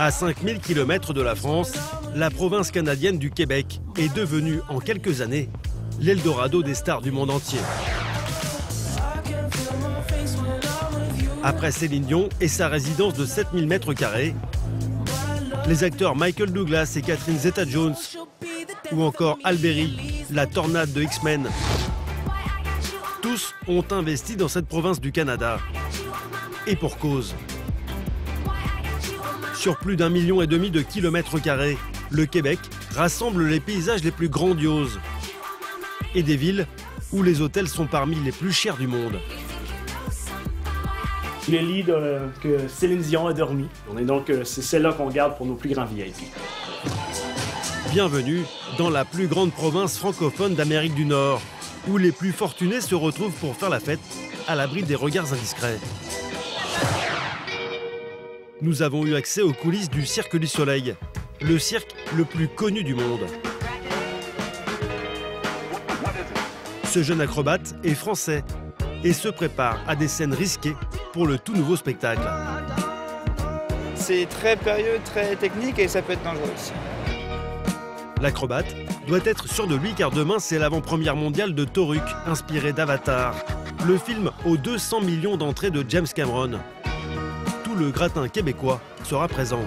À 5000 km de la France, la province canadienne du Québec est devenue, en quelques années, l'Eldorado des stars du monde entier. Après Céline Dion et sa résidence de 7000 m², les acteurs Michael Douglas et Catherine Zeta-Jones, ou encore Halle Berry, la tornade de X-Men, tous ont investi dans cette province du Canada. Et pour cause. Sur plus d'1,5 million de km², le Québec rassemble les paysages les plus grandioses et des villes où les hôtels sont parmi les plus chers du monde. Les lits que Céline Dion a dormi. C'est celle-là qu'on garde pour nos plus grands VIP. Bienvenue dans la plus grande province francophone d'Amérique du Nord, où les plus fortunés se retrouvent pour faire la fête à l'abri des regards indiscrets. Nous avons eu accès aux coulisses du Cirque du Soleil, le cirque le plus connu du monde. Ce jeune acrobate est français et se prépare à des scènes risquées pour le tout nouveau spectacle. C'est très périlleux, très technique et ça peut être dangereux aussi. L'acrobate doit être sûr de lui car demain c'est l'avant-première mondiale de Toruk, inspiré d'Avatar, le film aux 200 millions d'entrées de James Cameron. Tout le gratin québécois sera présent.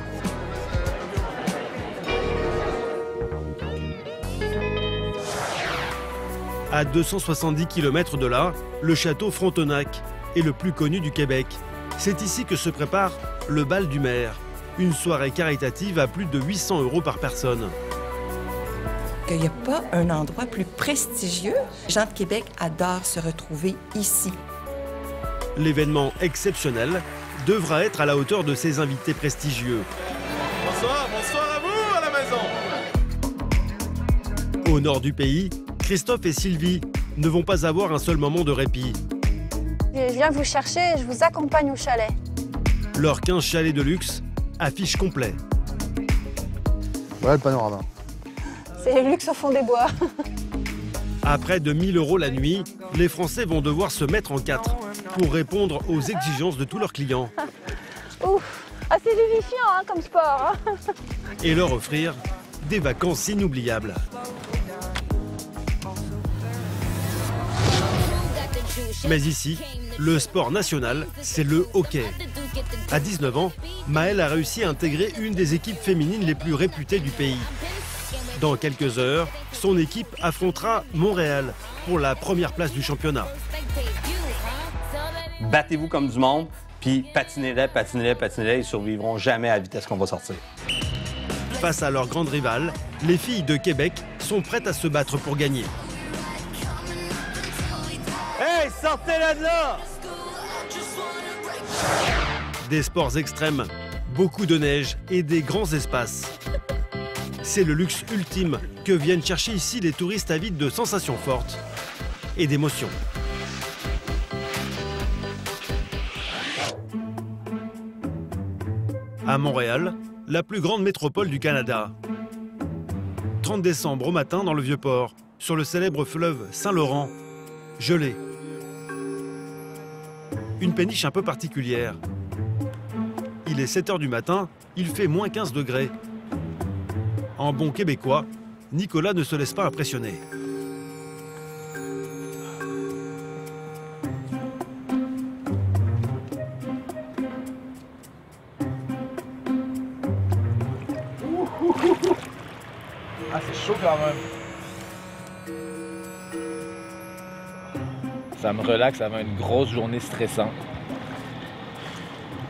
À 270 km de là, le château Frontenac est le plus connu du Québec. C'est ici que se prépare le bal du maire, une soirée caritative à plus de 800 € par personne. Il n'y a pas un endroit plus prestigieux. Les gens de Québec adorent se retrouver ici. L'événement exceptionnel devra être à la hauteur de ses invités prestigieux. Bonsoir, bonsoir à vous à la maison. Au nord du pays, Christophe et Sylvie ne vont pas avoir un seul moment de répit. Je viens vous chercher et je vous accompagne au chalet. Leurs 15 chalets de luxe affichent complet. Voilà le panorama. C'est le luxe au fond des bois. À près de 1000 € la nuit, les Français vont devoir se mettre en quatre pour répondre aux exigences de tous leurs clients. Ouf, assez vivifiant hein, comme sport. Hein. Et leur offrir des vacances inoubliables. Mais ici, le sport national, c'est le hockey. À 19 ans, Maëlle a réussi à intégrer une des équipes féminines les plus réputées du pays. Dans quelques heures, son équipe affrontera Montréal pour la première place du championnat. Battez-vous comme du monde, puis patinez-les, patinez-les, patinez-les, ils survivront jamais à la vitesse qu'on va sortir. Face à leur grande rivale, les filles de Québec sont prêtes à se battre pour gagner. Hey, sortez-la de là! Des sports extrêmes, beaucoup de neige et des grands espaces. C'est le luxe ultime que viennent chercher ici les touristes avides de sensations fortes et d'émotions. À Montréal, la plus grande métropole du Canada. 30 décembre au matin dans le Vieux-Port, sur le célèbre fleuve Saint-Laurent, gelé. Une péniche un peu particulière. Il est 7 h du matin, il fait -15 degrés. En bon québécois, Nicolas ne se laisse pas impressionner. Ah, c'est chaud quand même. Ça me relaxe avant une grosse journée stressante.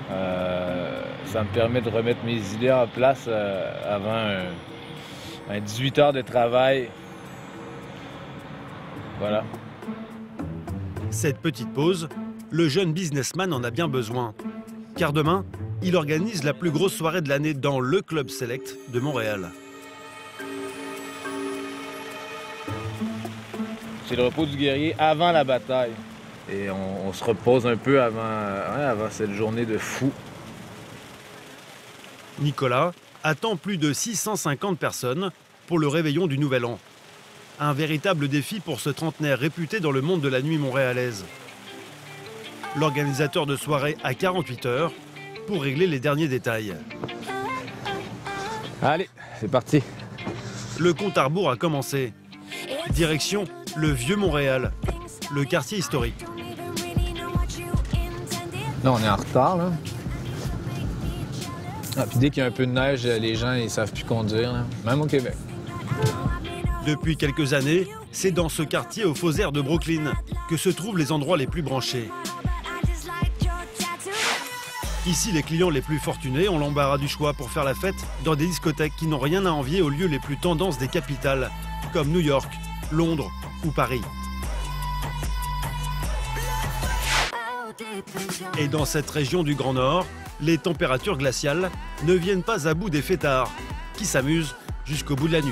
Ça me permet de remettre mes idées en place avant un 18 heures de travail. Voilà. Cette petite pause, le jeune businessman en a bien besoin. Car demain, il organise la plus grosse soirée de l'année dans le Club Select de Montréal. C'est le repos du guerrier avant la bataille. Et on se repose un peu avant cette journée de fou. Nicolas attend plus de 650 personnes pour le réveillon du Nouvel An. Un véritable défi pour ce trentenaire réputé dans le monde de la nuit montréalaise. L'organisateur de soirée a 48 heures pour régler les derniers détails. Allez, c'est parti. Le compte à rebours a commencé. Direction le vieux Montréal, le quartier historique. Là, on est en retard, là. Ah, puis dès qu'il y a un peu de neige, les gens, ils savent plus conduire, là. Même au Québec. Depuis quelques années, c'est dans ce quartier aux faux airs de Brooklyn que se trouvent les endroits les plus branchés. Ici, les clients les plus fortunés ont l'embarras du choix pour faire la fête dans des discothèques qui n'ont rien à envier aux lieux les plus tendances des capitales, comme New York, Londres ou Paris. Et dans cette région du Grand Nord, les températures glaciales ne viennent pas à bout des fêtards qui s'amusent jusqu'au bout de la nuit.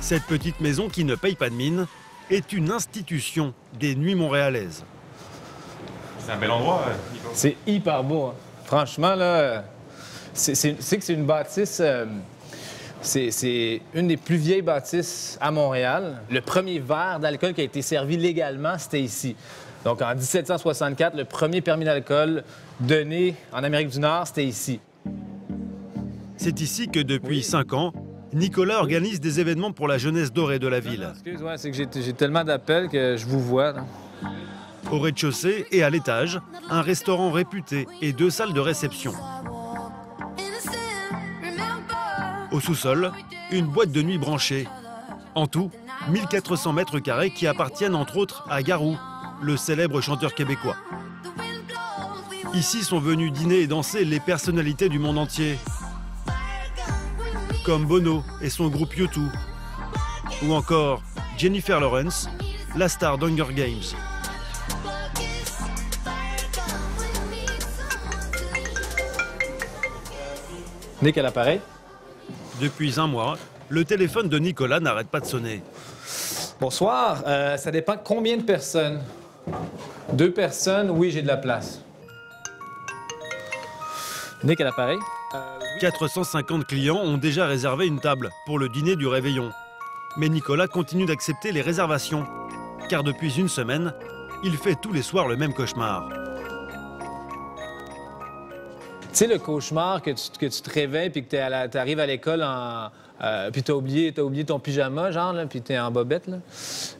Cette petite maison qui ne paye pas de mine est une institution des nuits montréalaises. C'est un bel endroit. C'est hyper beau. Hein. Franchement, là, c'est que c'est une bâtisse... C'est une des plus vieilles bâtisses à Montréal. Le premier verre d'alcool qui a été servi légalement, c'était ici. Donc, en 1764, le premier permis d'alcool donné en Amérique du Nord, c'était ici. C'est ici que, depuis 5 ans, Nicolas organise des événements pour la jeunesse dorée de la ville. Excuse-moi, c'est que j'ai tellement d'appels que je vous vois. Là. Au rez-de-chaussée et à l'étage, un restaurant réputé et 2 salles de réception. Au sous-sol, une boîte de nuit branchée. En tout, 1400 mètres carrés qui appartiennent entre autres à Garou, le célèbre chanteur québécois. Ici sont venus dîner et danser les personnalités du monde entier, comme Bono et son groupe U2, ou encore Jennifer Lawrence, la star d'Hunger Games. Dès qu'elle apparaît. Depuis 1 mois, le téléphone de Nicolas n'arrête pas de sonner. Bonsoir, ça dépend combien de personnes. 2 personnes, oui, j'ai de la place. Dès qu'à l'appareil. 450 clients ont déjà réservé une table pour le dîner du réveillon. Mais Nicolas continue d'accepter les réservations, car depuis 1 semaine, il fait tous les soirs le même cauchemar. Tu sais, le cauchemar que tu te réveilles puis que tu arrives à l'école puis t'as oublié ton pyjama, genre, là, puis t'es en bobette, là.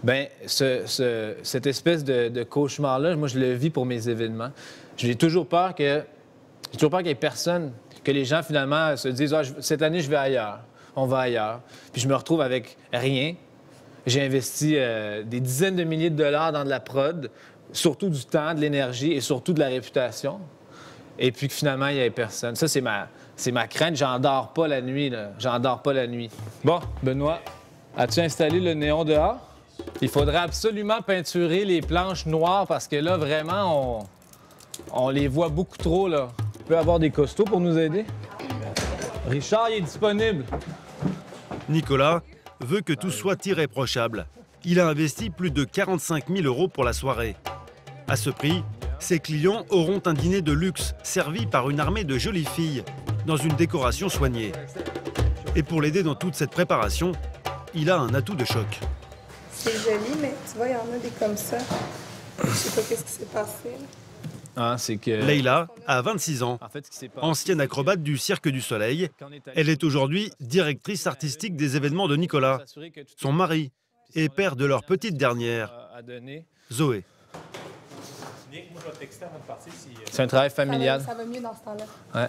Bien, cette espèce de cauchemar-là, moi, je le vis pour mes événements. J'ai toujours peur qu'il y ait personne, que les gens, finalement, se disent « Ah, cette année, je vais ailleurs. On va ailleurs. » Puis je me retrouve avec rien. J'ai investi des dizaines de milliers de dollars dans de la prod, surtout du temps, de l'énergie et surtout de la réputation. Et puis que finalement, il n'y avait personne. Ça, c'est ma crainte. J'en dors pas la nuit, là. J'en dors pas la nuit. Bon, Benoît, as-tu installé le néon dehors? Il faudrait absolument peinturer les planches noires parce que là, vraiment, on les voit beaucoup trop, là. Tu peux avoir des costauds pour nous aider? Richard, il est disponible. Nicolas veut que tout soit irréprochable. Il a investi plus de 45 000 € pour la soirée. À ce prix, ses clients auront un dîner de luxe servi par une armée de jolies filles dans une décoration soignée. Et pour l'aider dans toute cette préparation, il a un atout de choc. C'est joli, mais tu vois, il y en a des comme ça. Je sais pas qu'est-ce qui s'est passé. Ah, c'est que... Leïla a 26 ans, ancienne acrobate du Cirque du Soleil. Elle est aujourd'hui directrice artistique des événements de Nicolas, son mari et père de leur petite dernière, Zoé. C'est un travail familial. Ça va mieux dans ce temps-là.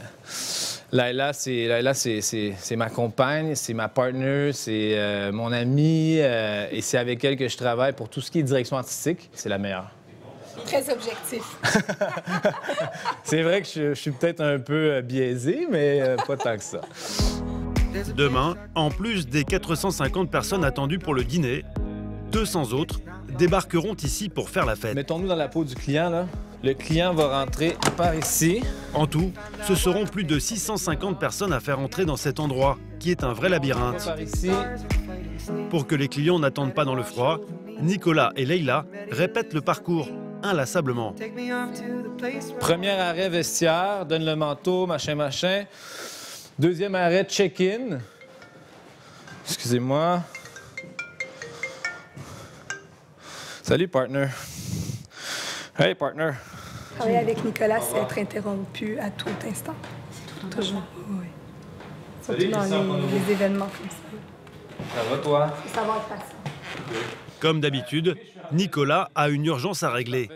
Ouais. Laila, c'est ma compagne, c'est ma partner, c'est mon amie, et c'est avec elle que je travaille pour tout ce qui est direction artistique. C'est la meilleure. Très objectif. C'est vrai que je suis peut-être un peu biaisé, mais pas tant que ça. Demain, en plus des 450 personnes attendues pour le dîner, 200 autres débarqueront ici pour faire la fête. Mettons-nous dans la peau du client, là. Le client va rentrer par ici. En tout, ce seront plus de 650 personnes à faire entrer dans cet endroit, qui est un vrai labyrinthe. Par ici. Pour que les clients n'attendent pas dans le froid, Nicolas et Leïla répètent le parcours inlassablement. Premier arrêt vestiaire, donne le manteau, machin, machin. Deuxième arrêt, check-in. Excusez-moi. Salut, partner. Hey, partner. Travailler avec Nicolas, c'est être interrompu à tout instant. Toujours. Oui. Surtout dans les événements comme ça. Ça va, toi? Ça va être facile. Comme d'habitude, Nicolas a une urgence à régler.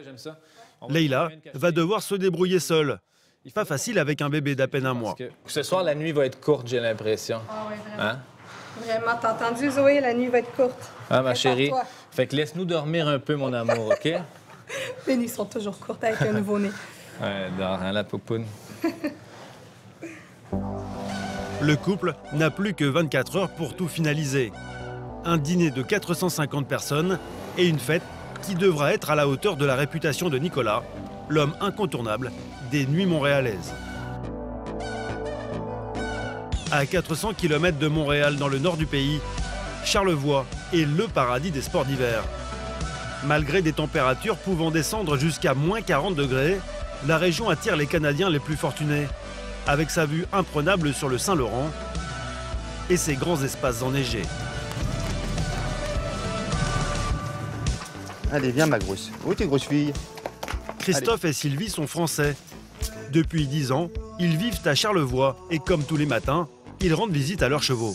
Leïla va devoir se débrouiller seule. Pas facile avec un bébé d'à peine un mois. Ce soir, la nuit va être courte, j'ai l'impression. Ah oui, vraiment. Hein? Vraiment, t'as entendu, Zoé? La nuit va être courte. Ah, ma chérie. Fait que laisse-nous dormir un peu, mon amour, OK? Les nuits sont toujours courtes avec un nouveau-né. Ouais, dors, hein, la poupoune. Le couple n'a plus que 24 heures pour tout finaliser. Un dîner de 450 personnes et une fête qui devra être à la hauteur de la réputation de Nicolas, l'homme incontournable des nuits montréalaises. À 400 km de Montréal, dans le nord du pays, Charlevoix est le paradis des sports d'hiver. Malgré des températures pouvant descendre jusqu'à moins 40 degrés, la région attire les Canadiens les plus fortunés, avec sa vue imprenable sur le Saint-Laurent et ses grands espaces enneigés. Allez, viens ma grosse. Où t'es grosse fille? Christophe et Sylvie sont français. Depuis 10 ans, ils vivent à Charlevoix et comme tous les matins, ils rendent visite à leurs chevaux.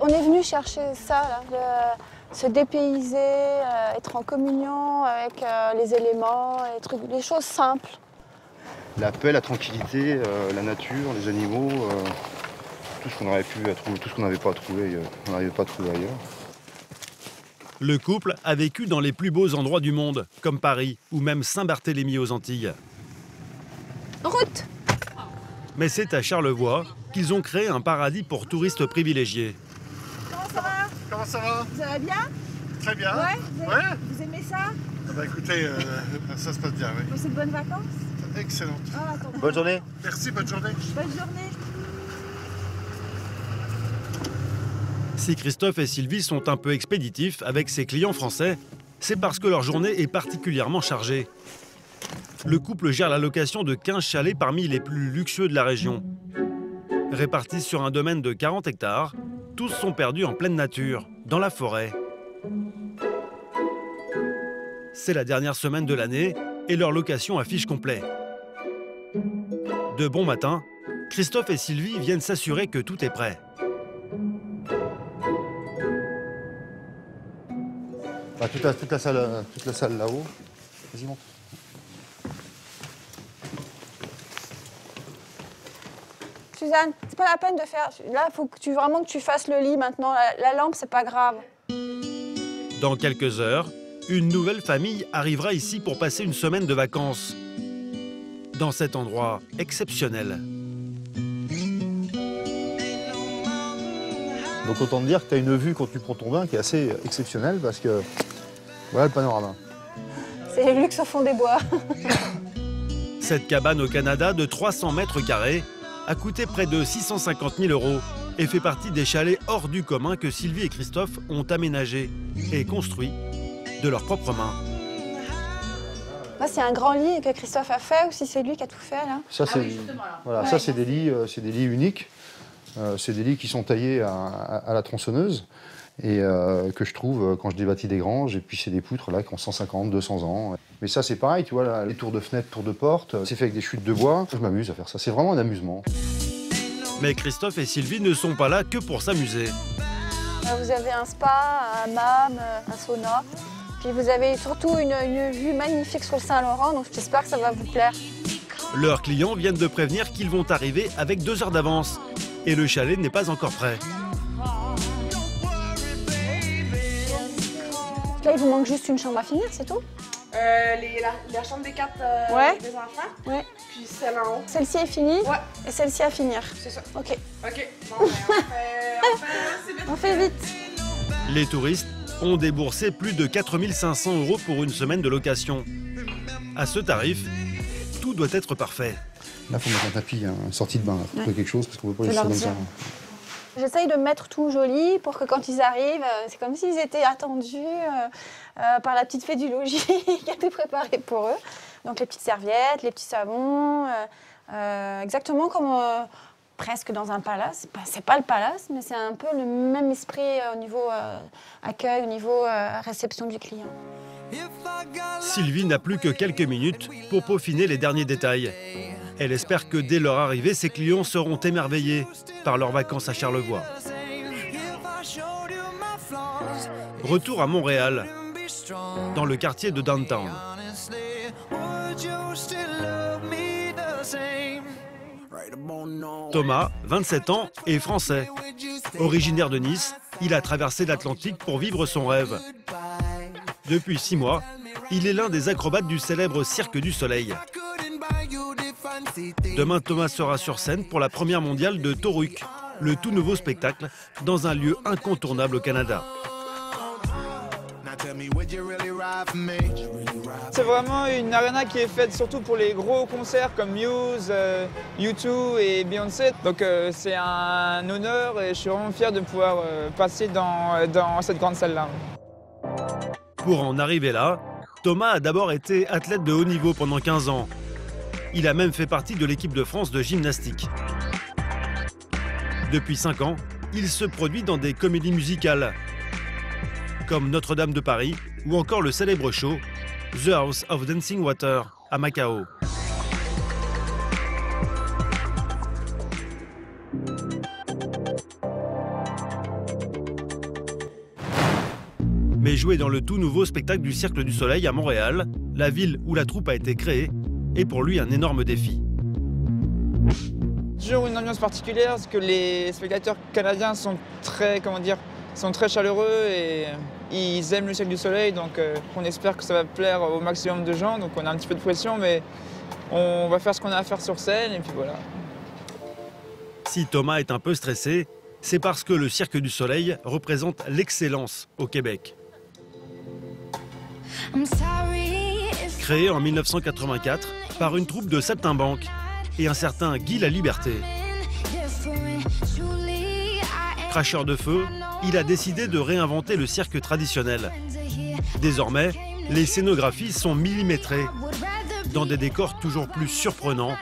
On est venu chercher ça, là, se dépayser, être en communion avec les éléments, les choses simples. La paix, la tranquillité, la nature, les animaux, tout ce qu'on aurait pu trouver, tout ce qu'on n'avait pas trouvé, on n'arrivait pas à trouver ailleurs. Le couple a vécu dans les plus beaux endroits du monde, comme Paris ou même Saint-Barthélemy aux Antilles. Route! Mais c'est à Charlevoix qu'ils ont créé un paradis pour touristes privilégiés. Comment ça va? Comment ça va? Vous allez bien? Très bien. Ouais, vous aimez ça? Bah écoutez, ça se passe bien, oui. Passez de bonnes vacances? Excellent. Ah, bonne journée. Merci, bonne journée. Bonne journée. Si Christophe et Sylvie sont un peu expéditifs avec ses clients français, c'est parce que leur journée est particulièrement chargée. Le couple gère la location de 15 chalets parmi les plus luxueux de la région. Répartis sur un domaine de 40 hectares, tous sont perdus en pleine nature, dans la forêt. C'est la dernière semaine de l'année et leur location affiche complet. De bon matin, Christophe et Sylvie viennent s'assurer que tout est prêt. Bah, toute la salle là-haut. Vas-y, monte. Suzanne, c'est pas la peine de faire. Là, il faut que tu fasses le lit maintenant. La lampe, c'est pas grave. Dans quelques heures, une nouvelle famille arrivera ici pour passer une semaine de vacances. Dans cet endroit exceptionnel. Donc autant te dire que tu as une vue quand tu prends ton bain qui est assez exceptionnelle parce que voilà le panorama. C'est le luxe au fond des bois. Cette cabane au Canada de 300 mètres carrés a coûté près de 650 000 € et fait partie des chalets hors du commun que Sylvie et Christophe ont aménagés et construits de leurs propres mains. Là, c'est un grand lit que Christophe a fait ou si c'est lui qui a tout fait là? Ça, c'est voilà, ouais. Ça c'est des lits uniques. C'est des lits qui sont taillés à la tronçonneuse et que je trouve quand je débâtis des granges. Et puis c'est des poutres là qui ont 150, 200 ans. Mais ça c'est pareil, tu vois, là, les tours de fenêtres, tours de portes, c'est fait avec des chutes de bois. Je m'amuse à faire ça, c'est vraiment un amusement. Mais Christophe et Sylvie ne sont pas là que pour s'amuser. Vous avez un spa, un hammam, un sauna. Puis vous avez surtout une vue magnifique sur le Saint-Laurent, donc j'espère que ça va vous plaire. Leurs clients viennent de prévenir qu'ils vont arriver avec 2 heures d'avance. Et le chalet n'est pas encore prêt. Là, il vous manque juste une chambre à finir, c'est tout? La chambre des 4 des enfants. Ouais. Puis celle en haut. Celle-ci est finie? Ouais. Et celle-ci à finir? C'est ça. OK. OK. Bon, ben, on fait vite. Les touristes ont déboursé plus de 4 500 € pour une semaine de location. À ce tarif, tout doit être parfait. Là, il faut mettre un tapis, une sortie de bain, là, pour quelque chose, parce qu'on ne peut pas laisser comme ça. J'essaye de mettre tout joli pour que quand ils arrivent, c'est comme s'ils étaient attendus par la petite fée du logis qui a tout préparé pour eux. Donc les petites serviettes, les petits savons, exactement comme presque dans un palace. C'est pas le palace, mais c'est un peu le même esprit au niveau accueil, au niveau réception du client. Sylvie n'a plus que quelques minutes pour peaufiner les derniers détails. Elle espère que dès leur arrivée, ses clients seront émerveillés par leurs vacances à Charlevoix. Retour à Montréal, dans le quartier de Downtown. Thomas, 27 ans, est français. Originaire de Nice, il a traversé l'Atlantique pour vivre son rêve. Depuis 6 mois, il est l'un des acrobates du célèbre Cirque du Soleil. Demain, Thomas sera sur scène pour la première mondiale de Toruk, le tout nouveau spectacle dans un lieu incontournable au Canada. C'est vraiment une arena qui est faite surtout pour les gros concerts comme Muse, U2 et Beyoncé. Donc c'est un honneur et je suis vraiment fier de pouvoir passer dans cette grande salle-là. Pour en arriver là, Thomas a d'abord été athlète de haut niveau pendant 15 ans. Il a même fait partie de l'équipe de France de gymnastique. Depuis 5 ans, il se produit dans des comédies musicales, comme Notre-Dame de Paris ou encore le célèbre show The House of Dancing Water à Macao. Mais jouer dans le tout nouveau spectacle du Cirque du Soleil à Montréal, la ville où la troupe a été créée, est pour lui un énorme défi. Toujours une ambiance particulière, parce que les spectateurs canadiens sont très, sont très chaleureux et ils aiment le Cirque du Soleil, donc on espère que ça va plaire au maximum de gens. Donc on a un petit peu de pression, mais on va faire ce qu'on a à faire sur scène et puis voilà. Si Thomas est un peu stressé, c'est parce que le Cirque du Soleil représente l'excellence au Québec. Créé en 1984 par une troupe de saltimbanques et un certain Guy la Liberté. Cracheur de feu, il a décidé de réinventer le cirque traditionnel. Désormais, les scénographies sont millimétrées, dans des décors toujours plus surprenants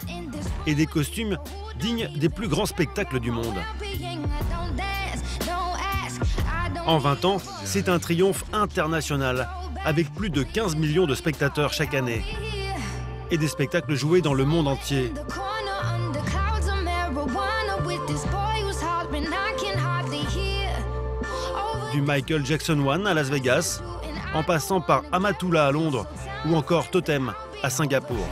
et des costumes dignes des plus grands spectacles du monde. En 20 ans, c'est un triomphe international, avec plus de 15 millions de spectateurs chaque année et des spectacles joués dans le monde entier. Du Michael Jackson 1 à Las Vegas, en passant par Amatullah à Londres ou encore Totem à Singapour.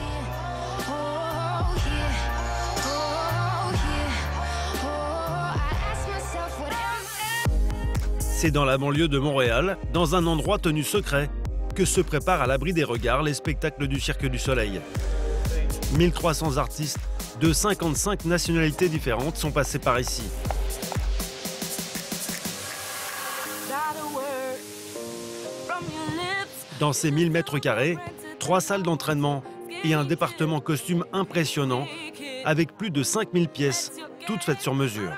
C'est dans la banlieue de Montréal, dans un endroit tenu secret, que se préparent à l'abri des regards les spectacles du Cirque du Soleil. 1300 artistes de 55 nationalités différentes sont passés par ici. Dans ces 1000 mètres carrés, 3 salles d'entraînement et un département costume impressionnant avec plus de 5000 pièces, toutes faites sur mesure.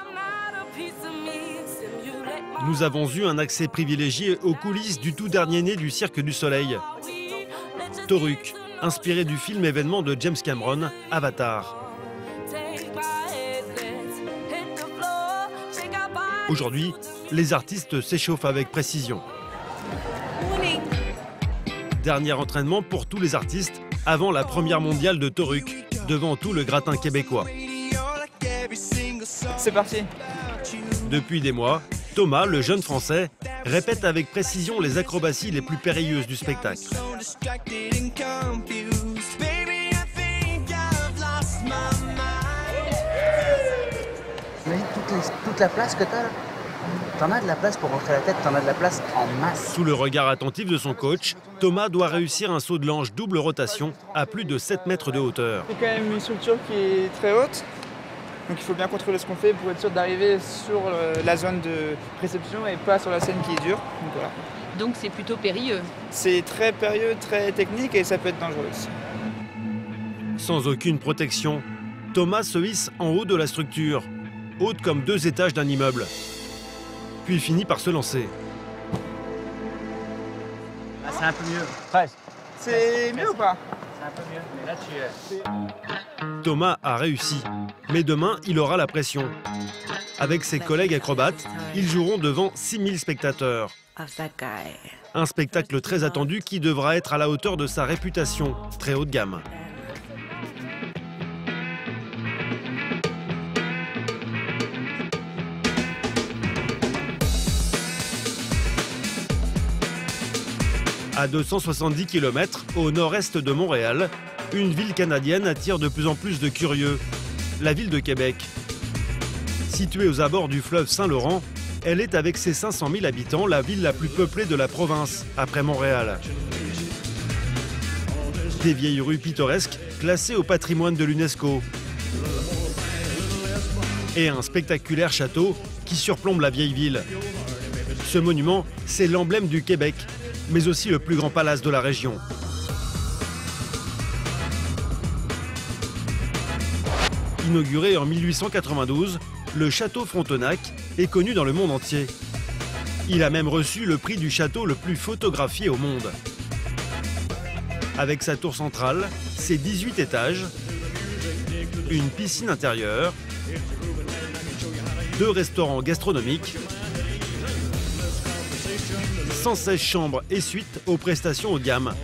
Nous avons eu un accès privilégié aux coulisses du tout dernier né du Cirque du Soleil. Toruk, inspiré du film événement de James Cameron, Avatar. Aujourd'hui, les artistes s'échauffent avec précision. Dernier entraînement pour tous les artistes avant la première mondiale de Toruk, devant tout le gratin québécois. C'est parti. Depuis des mois, Thomas, le jeune Français, répète avec précision les acrobaties les plus périlleuses du spectacle. Imagine toute la place que t'as là. T'en as de la place pour rentrer la tête, t'en as de la place en masse. Sous le regard attentif de son coach, Thomas doit réussir un saut de l'ange double rotation à plus de 7 mètres de hauteur. C'est quand même une structure qui est très haute, donc il faut bien contrôler ce qu'on fait pour être sûr d'arriver sur la zone de réception et pas sur la scène qui est dure. Donc voilà. Donc c'est plutôt périlleux. C'est très périlleux, très technique et ça peut être dangereux aussi. Sans aucune protection, Thomas se hisse en haut de la structure, haute comme 2 étages d'un immeuble. Puis il finit par se lancer. Ah, c'est un peu mieux. Presque. C'est mieux ou pas? C'est un peu mieux, mais là tu... Thomas a réussi, mais demain, il aura la pression. Avec ses collègues acrobates, ils joueront devant 6000 spectateurs. Un spectacle très attendu qui devra être à la hauteur de sa réputation, très haut de gamme. À 270 km au nord-est de Montréal, une ville canadienne attire de plus en plus de curieux, la ville de Québec. Située aux abords du fleuve Saint-Laurent, elle est avec ses 500 000 habitants la ville la plus peuplée de la province, après Montréal. Des vieilles rues pittoresques classées au patrimoine de l'UNESCO. Et un spectaculaire château qui surplombe la vieille ville. Ce monument, c'est l'emblème du Québec, mais aussi le plus grand palace de la région. Inauguré en 1892, le château Frontenac est connu dans le monde entier. Il a même reçu le prix du château le plus photographié au monde. Avec sa tour centrale, ses 18 étages, une piscine intérieure, 2 restaurants gastronomiques, 116 chambres et suites aux prestations haut de gamme.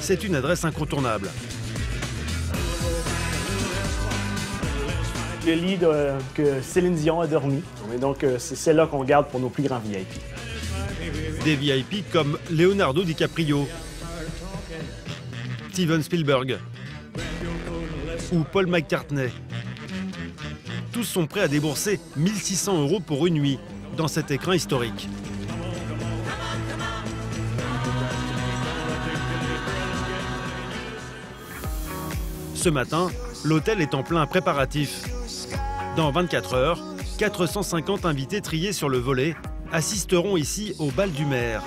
C'est une adresse incontournable. Le lit que Céline Dion a dormi, et donc c'est celle-là qu'on garde pour nos plus grands VIP. Des VIP comme Leonardo DiCaprio, Steven Spielberg ou Paul McCartney. Tous sont prêts à débourser 1 600 € pour une nuit dans cet écrin historique. Ce matin, l'hôtel est en plein préparatif. Dans 24 heures, 450 invités triés sur le volet assisteront ici au bal du maire.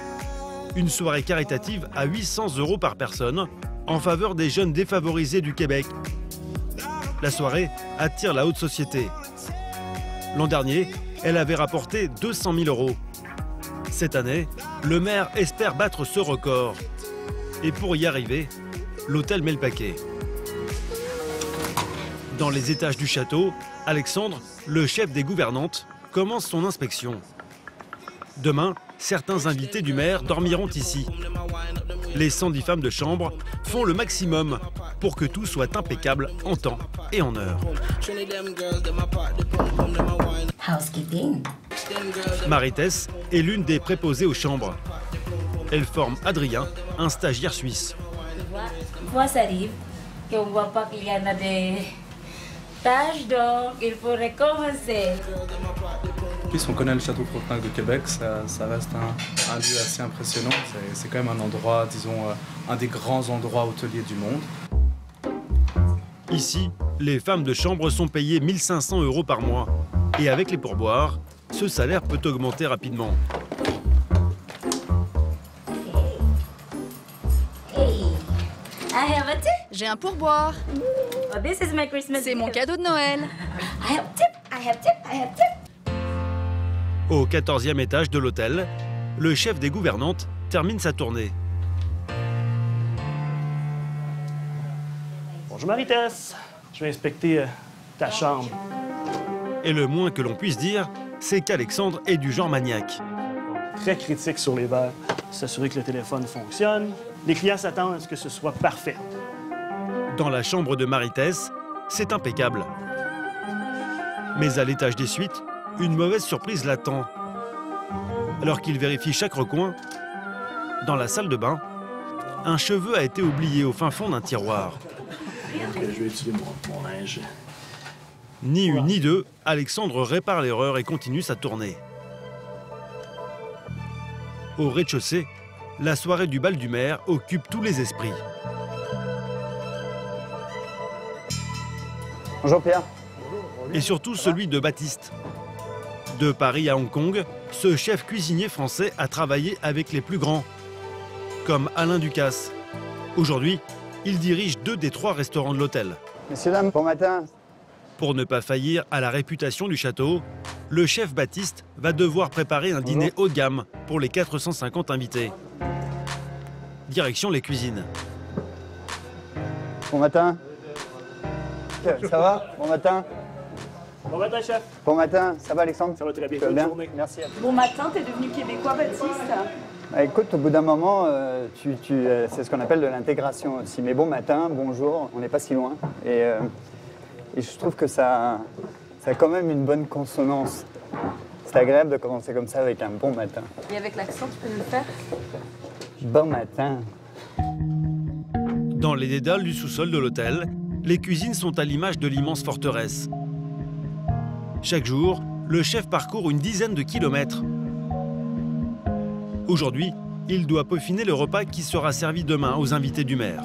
Une soirée caritative à 800 € par personne en faveur des jeunes défavorisés du Québec. La soirée attire la haute société. L'an dernier, elle avait rapporté 200 000 €. Cette année, le maire espère battre ce record. Et pour y arriver, l'hôtel met le paquet. Dans les étages du château, Alexandre, le chef des gouvernantes, commence son inspection. Demain, certains invités du maire dormiront ici. Les 110 femmes de chambre font le maximum pour que tout soit impeccable en temps et en heure. Maritès est l'une des préposées aux chambres. Elle forme Adrien, un stagiaire suisse. Moi, ça arrive qu'on ne voit pas qu'il y en a des... donc il faut recommencer. Puisqu'on connaît le Château Frontenac de Québec, ça reste un lieu assez impressionnant. C'est quand même un endroit, disons, un des grands endroits hôteliers du monde. Ici, les femmes de chambre sont payées 1 500 € par mois. Et avec les pourboires, ce salaire peut augmenter rapidement. J'ai un pourboire. C'est mon cadeau de Noël. Au 14e étage de l'hôtel, le chef des gouvernantes termine sa tournée. Bonjour Maritès, je vais inspecter ta chambre. Et le moins que l'on puisse dire, c'est qu'Alexandre est du genre maniaque. Très critique sur les verres, s'assurer que le téléphone fonctionne. Les clients s'attendent à ce que ce soit parfait. Dans la chambre de Maritès, c'est impeccable. Mais à l'étage des suites, une mauvaise surprise l'attend. Alors qu'il vérifie chaque recoin, dans la salle de bain, un cheveu a été oublié au fin fond d'un tiroir. Je vais utiliser mon linge. Ni une ni deux, Alexandre répare l'erreur et continue sa tournée. Au rez-de-chaussée, la soirée du bal du maire occupe tous les esprits. Bonjour Pierre. Et surtout celui de Baptiste. De Paris à Hong Kong, ce chef cuisinier français a travaillé avec les plus grands, comme Alain Ducasse. Aujourd'hui, il dirige 2 des 3 restaurants de l'hôtel. Messieurs, dames, bon matin. Pour ne pas faillir à la réputation du château, le chef Baptiste va devoir préparer un dîner haut de gamme pour les 450 invités. Direction les cuisines. Bon matin. Ça va? Bon matin. Bon matin, chef. Bon matin. Ça va, Alexandre? Ça va très bien. Bonne journée. Merci à toi. Bon matin, t'es devenu québécois, Baptiste? Bah, écoute, au bout d'un moment, c'est ce qu'on appelle de l'intégration aussi. Mais bon matin, bonjour, on n'est pas si loin. Et je trouve que ça a quand même une bonne consonance. C'est agréable de commencer comme ça avec un bon matin. Et avec l'accent, tu peux nous le faire? Bon matin. Dans les dédales du sous-sol de l'hôtel, les cuisines sont à l'image de l'immense forteresse. Chaque jour, le chef parcourt une dizaine de kilomètres. Aujourd'hui, il doit peaufiner le repas qui sera servi demain aux invités du maire.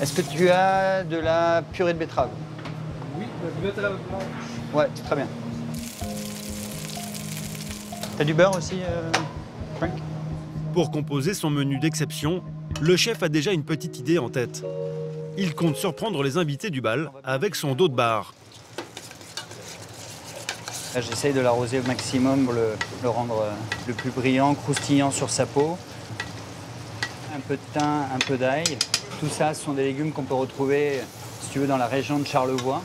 Est-ce que tu as de la purée de betterave? Oui, de la betterave blanche. Ouais, très bien. T'as du beurre aussi, Frank? Pour composer son menu d'exception, le chef a déjà une petite idée en tête. Il compte surprendre les invités du bal avec son dos de bar. J'essaye de l'arroser au maximum pour le rendre le plus brillant, croustillant sur sa peau. Un peu de thym, un peu d'ail. Tout ça, ce sont des légumes qu'on peut retrouver, si tu veux, dans la région de Charlevoix.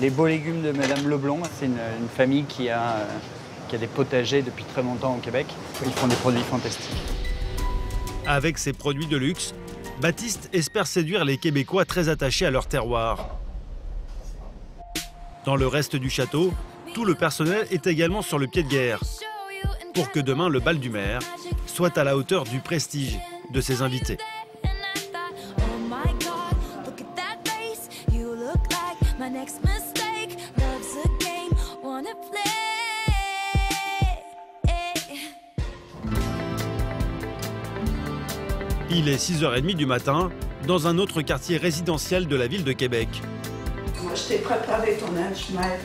Les beaux légumes de Madame Leblond, c'est une famille qui a des potagers depuis très longtemps au Québec. Ils font des produits fantastiques. Avec ces produits de luxe, Baptiste espère séduire les Québécois très attachés à leur terroir. Dans le reste du château, tout le personnel est également sur le pied de guerre, pour que demain, le bal du maire soit à la hauteur du prestige de ses invités. Il est 6h30 du matin, dans un autre quartier résidentiel de la ville de Québec. Moi, je t'ai préparé ton âge, Maëlle.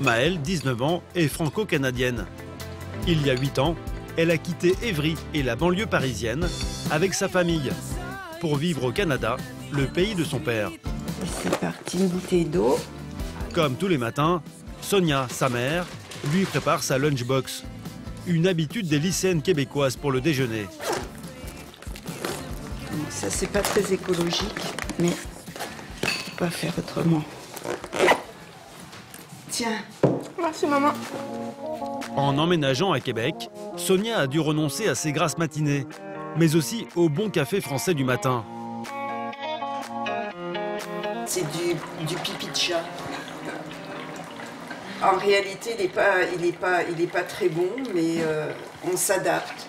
Maëlle, 19 ans, est franco-canadienne. Il y a 8 ans, elle a quitté Évry et la banlieue parisienne avec sa famille pour vivre au Canada, le pays de son père. C'est parti, une bouteille d'eau. Comme tous les matins, Sonia, sa mère, lui prépare sa lunchbox. Une habitude des lycéennes québécoises pour le déjeuner. Ça, c'est pas très écologique, mais faut pas faire autrement. Tiens. Merci, maman. En emménageant à Québec, Sonia a dû renoncer à ses grasses matinées, mais aussi au bon café français du matin. C'est du pipi de chat. En réalité, il n'est pas très bon, mais on s'adapte.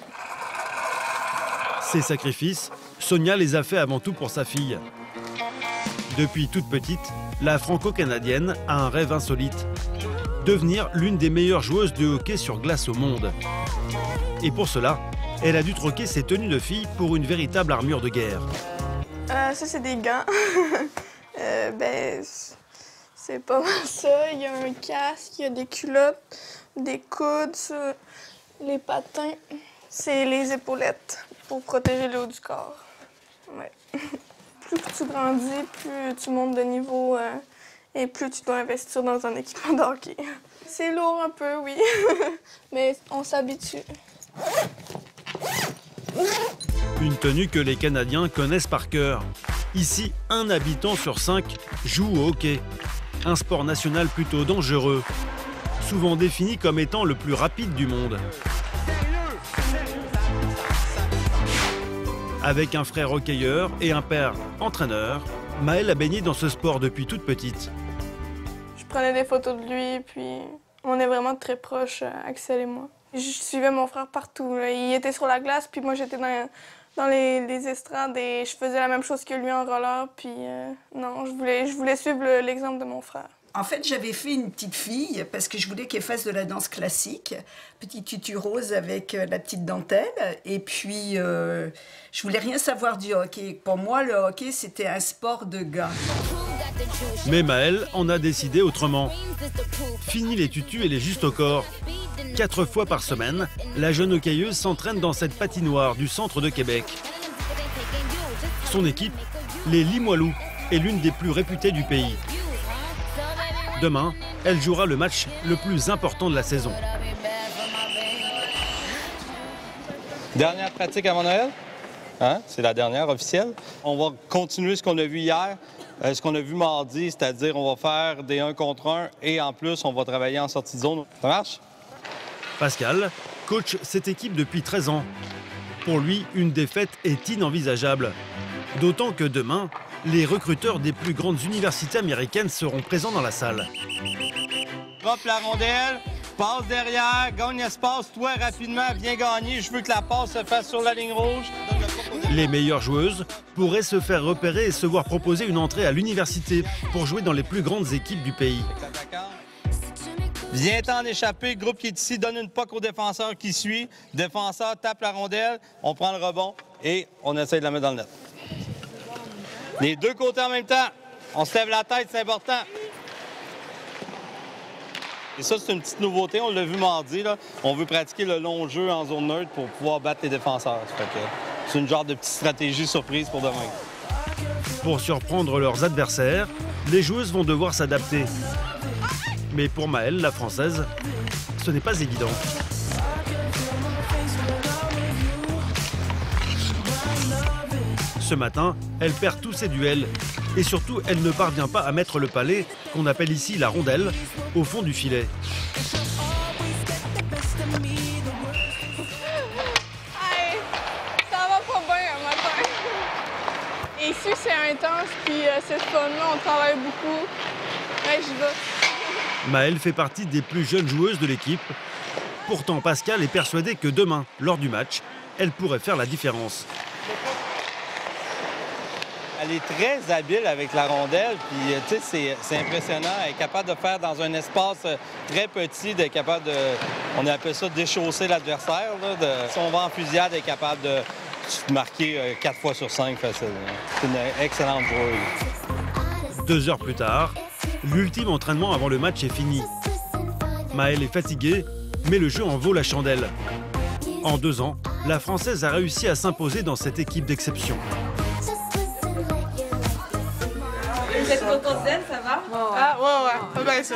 Ces sacrifices, Sonia les a faits avant tout pour sa fille. Depuis toute petite, la franco-canadienne a un rêve insolite. Devenir l'une des meilleures joueuses de hockey sur glace au monde. Et pour cela, elle a dû troquer ses tenues de fille pour une véritable armure de guerre. Ça, c'est des gants. C'est pas mal ça. Il y a un casque, il y a des culottes, des coudes, les patins. C'est les épaulettes pour protéger le haut du corps. Ouais. Plus tu grandis, plus tu montes de niveau et plus tu dois investir dans un équipement de hockey. C'est lourd un peu, oui, mais on s'habitue. Une tenue que les Canadiens connaissent par cœur. Ici, un habitant sur 5 joue au hockey. Un sport national plutôt dangereux, souvent défini comme étant le plus rapide du monde. Avec un frère hockeyeur et un père entraîneur, Maëlle a baigné dans ce sport depuis toute petite. Je prenais des photos de lui, puis on est vraiment très proches, Axel et moi. Je suivais mon frère partout. Il était sur la glace, puis moi j'étais dans les estrades et je faisais la même chose que lui en roller. Puis non, je voulais suivre l'exemple de mon frère. En fait, j'avais fait une petite fille parce que je voulais qu'elle fasse de la danse classique. Petite tutu rose avec la petite dentelle. Et puis, je voulais rien savoir du hockey. Pour moi, le hockey, c'était un sport de gars. Mais Maëlle en a décidé autrement. Fini les tutus et les justes au corps. 4 fois par semaine, la jeune hockeyeuse s'entraîne dans cette patinoire du centre de Québec. Son équipe, les Limoilou, est l'une des plus réputées du pays. Demain, elle jouera le match le plus important de la saison. Dernière pratique avant Noël? Hein? C'est la dernière officielle. On va continuer ce qu'on a vu hier, ce qu'on a vu mardi, c'est-à-dire on va faire des 1 contre 1 et en plus, on va travailler en sortie de zone. Ça marche? Pascal coach cette équipe depuis 13 ans. Pour lui, une défaite est inenvisageable. D'autant que demain, les recruteurs des plus grandes universités américaines seront présents dans la salle. Hop, la rondelle, passe derrière, gagne espace, toi rapidement, viens gagner, je veux que la passe se fasse sur la ligne rouge. Les meilleures joueuses pourraient se faire repérer et se voir proposer une entrée à l'université pour jouer dans les plus grandes équipes du pays. Viens t'en échapper, le groupe qui est ici, donne une poque au défenseur qui suit. Défenseur tape la rondelle, on prend le rebond et on essaie de la mettre dans le net. Les deux côtés en même temps. On se lève la tête, c'est important. Et ça, c'est une petite nouveauté, on l'a vu mardi. Là. On veut pratiquer le long jeu en zone neutre pour pouvoir battre les défenseurs. C'est une genre de petite stratégie surprise pour demain. Pour surprendre leurs adversaires, les joueuses vont devoir s'adapter. Mais pour Maëlle, la Française, ce n'est pas évident. Ce matin, elle perd tous ses duels. Et surtout, elle ne parvient pas à mettre le palet, qu'on appelle ici la rondelle, au fond du filet. Hey, ça va pas bien un matin. Et ici, c'est intense, puis cette forme-là, on travaille beaucoup. Ouais, j'y vais. Maëlle fait partie des plus jeunes joueuses de l'équipe. Pourtant, Pascal est persuadé que demain, lors du match, elle pourrait faire la différence. Elle est très habile avec la rondelle, puis tu sais, c'est impressionnant. Elle est capable de faire dans un espace très petit, d'être capable de, on appelle ça déchausser l'adversaire. Si on va en fusillade, elle est capable de marquer 4 fois sur 5 facile. C'est une excellente joueuse. 2 heures plus tard, l'ultime entraînement avant le match est fini. Maëlle est fatiguée, mais le jeu en vaut la chandelle. En 2 ans, la Française a réussi à s'imposer dans cette équipe d'exception. Vous êtes contente d'elle, ça va? Oh. Ah, ouais, ouais. Pas mal ça.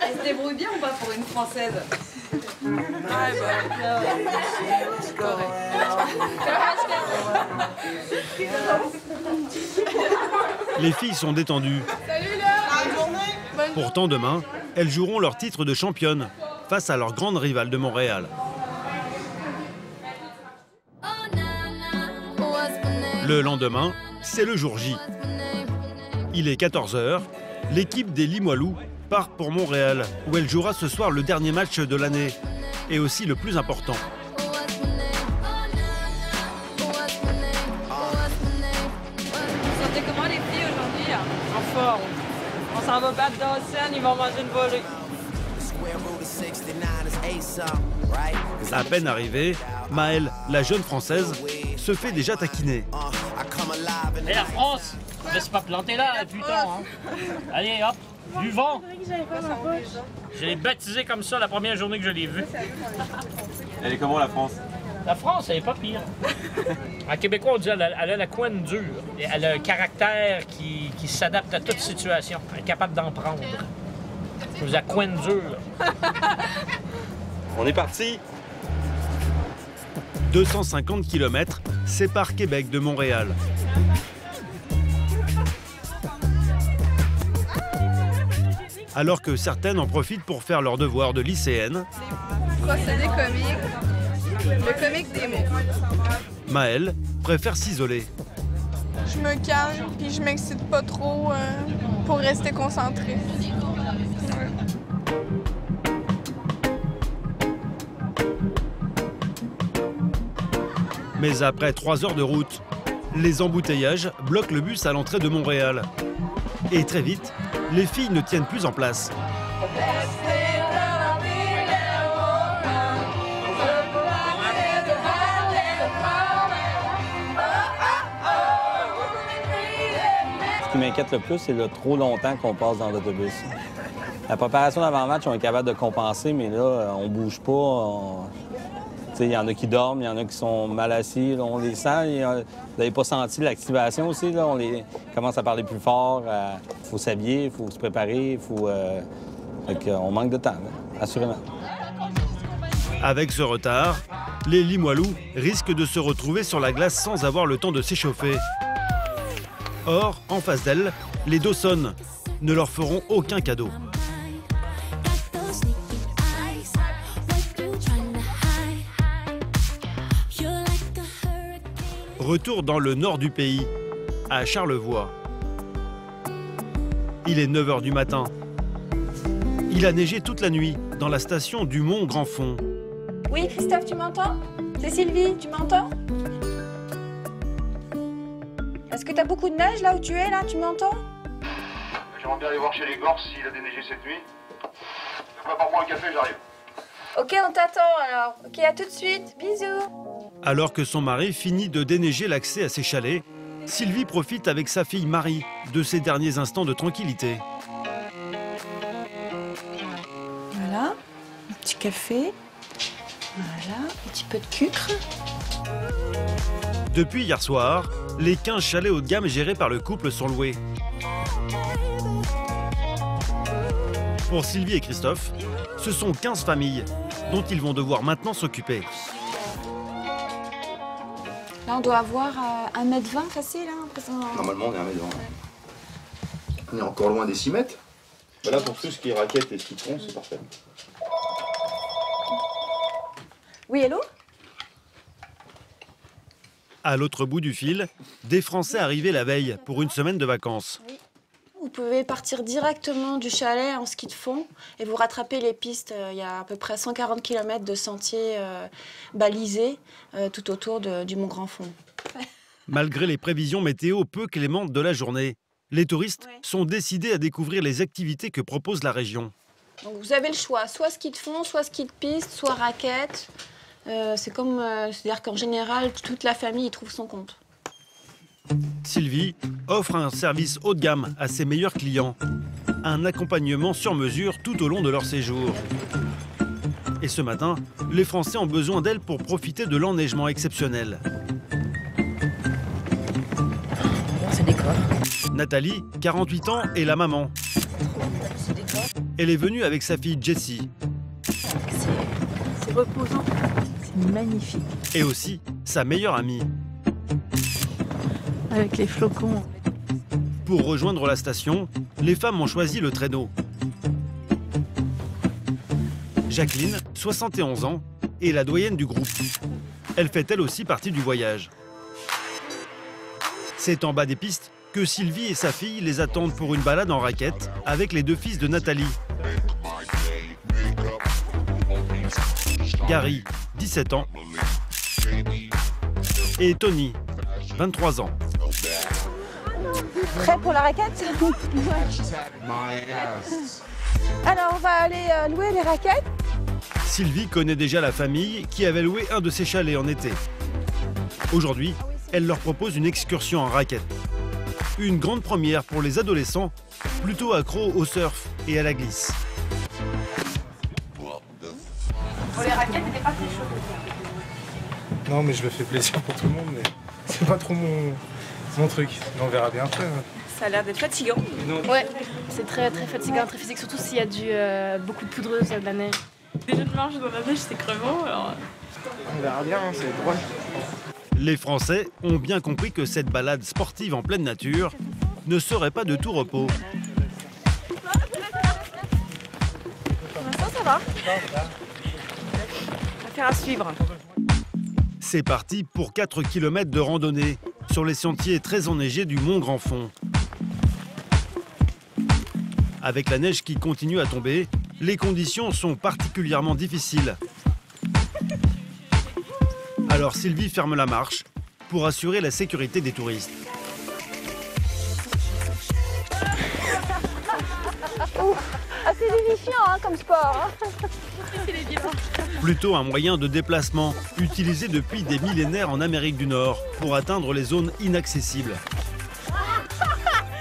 Elle se débrouille bien ou pas pour une Française? Ouais, bah. C'est correct. Les filles sont détendues. Salut là! Pourtant, demain, elles joueront leur titre de championne face à leur grande rivale de Montréal. Le lendemain, c'est le jour J. Il est 14 h, l'équipe des Limoilou part pour Montréal, où elle jouera ce soir le dernier match de l'année, et aussi le plus important. Vous sentez comment les filles aujourd'hui? En forme. On s'en va battre Dawson, ils vont manger une volée. À peine arrivée, Maëlle, la jeune Française, se fait déjà taquiner. Et la France, ne laisse pas planter là, putain. Hein. Allez, hop, du vent. J'ai baptisé comme ça la première journée que je l'ai vue. Elle est comment la France? La France, elle est pas pire. En québécois, on dit elle a la couenne dure. Elle a un caractère qui s'adapte à toute situation. Elle est capable d'en prendre. Je vous a couenne dure. On est parti. 250 km séparent Québec de Montréal. Alors que certaines en profitent pour faire leur devoir de lycéenne. Procédé comique, le comique des mots. Maëlle préfère s'isoler. Je me calme puis je m'excite pas trop pour rester concentrée. Mais après 3 heures de route, les embouteillages bloquent le bus à l'entrée de Montréal. Et très vite, les filles ne tiennent plus en place. Ce qui m'inquiète le plus, c'est le trop longtemps qu'on passe dans l'autobus. La préparation d'avant-match, on est capable de compenser, mais là, on bouge pas. Il y en a qui dorment, il y en a qui sont mal assis, là, on les sent. Vous n'avez pas senti l'activation aussi, là, on les commence à parler plus fort. Il faut s'habiller, il faut se préparer, il faut... On manque de temps, là, assurément. Avec ce retard, les Limoilou risquent de se retrouver sur la glace sans avoir le temps de s'échauffer. Or, en face d'elles, les Dawson ne leur feront aucun cadeau. Retour dans le nord du pays, à Charlevoix. Il est 9 h du matin. Il a neigé toute la nuit dans la station du Mont-Grand-Fond. Oui, Christophe, tu m'entends? C'est Sylvie, tu m'entends? Est-ce que t'as beaucoup de neige là où tu es, là? Tu m'entends? J'aimerais bien aller voir chez les Gorses s'il a déneigé cette nuit. Je prépare moi un café, j'arrive. Ok, on t'attend alors. Ok, à tout de suite. Bisous. Alors que son mari finit de déneiger l'accès à ses chalets, Sylvie profite avec sa fille Marie de ces derniers instants de tranquillité. Voilà, un petit café. Voilà, un petit peu de sucre. Depuis hier soir, les 15 chalets haut de gamme gérés par le couple sont loués. Pour Sylvie et Christophe, ce sont 15 familles dont ils vont devoir maintenant s'occuper. Là, on doit avoir 1,20 m facile. Hein, normalement, on est 1,20 m. Ouais. On est encore loin des 6 mètres. Là, voilà, pour tout ce qui est raquettes et ce qui tronc, c'est parfait. Oui, hello? À l'autre bout du fil, des Français arrivés la veille pour une semaine de vacances. Oui. Vous pouvez partir directement du chalet en ski de fond et vous rattraper les pistes. Il y a à peu près 140 km de sentiers balisés tout autour du Mont-Grand-Fond. Malgré les prévisions météo peu clémentes de la journée, les touristes sont décidés à découvrir les activités que propose la région. Donc vous avez le choix, soit ski de fond, soit ski de piste, soit raquette. C'est-à-dire qu'en général, toute la famille y trouve son compte. Sylvie offre un service haut de gamme à ses meilleurs clients. Un accompagnement sur mesure tout au long de leur séjour. Et ce matin, les Français ont besoin d'elle pour profiter de l'enneigement exceptionnel. C'est des quoi ? Nathalie, 48 ans, est la maman. C'est des quoi ? Elle est venue avec sa fille Jessie. C'est reposant, c'est magnifique. Et aussi sa meilleure amie. Avec les flocons. Pour rejoindre la station, les femmes ont choisi le traîneau. Jacqueline, 71 ans, est la doyenne du groupe. Elle fait elle aussi partie du voyage. C'est en bas des pistes que Sylvie et sa fille les attendent pour une balade en raquette avec les deux fils de Nathalie. Gary, 17 ans, et Tony, 23 ans. Prêt pour la raquette? Alors, on va aller louer les raquettes. Sylvie connaît déjà la famille qui avait loué un de ses chalets en été. Aujourd'hui, elle leur propose une excursion en raquette. Une grande première pour les adolescents, plutôt accros au surf et à la glisse. Pour les raquettes, c'était pas très chaud. Non, mais je me fais plaisir pour tout le monde, mais c'est pas trop mon truc. Mais on verra bien après. Ouais. Ça a l'air d'être fatigant. Ouais, c'est très très fatigant, très physique, surtout s'il y a beaucoup de poudreuse, il y a de la neige. Déjà de marche dans la neige, c'est crevant, alors... On verra bien, hein, c'est drôle. Les Français ont bien compris que cette balade sportive en pleine nature ne serait pas de tout repos. Pour l'instant, ça va. Affaire à suivre. C'est parti pour 4 km de randonnée sur les sentiers très enneigés du Mont-Grand-Fond. Avec la neige qui continue à tomber, les conditions sont particulièrement difficiles. Alors Sylvie ferme la marche pour assurer la sécurité des touristes. C'est vivifiant hein, comme sport. Hein. Plutôt un moyen de déplacement utilisé depuis des millénaires en Amérique du Nord pour atteindre les zones inaccessibles.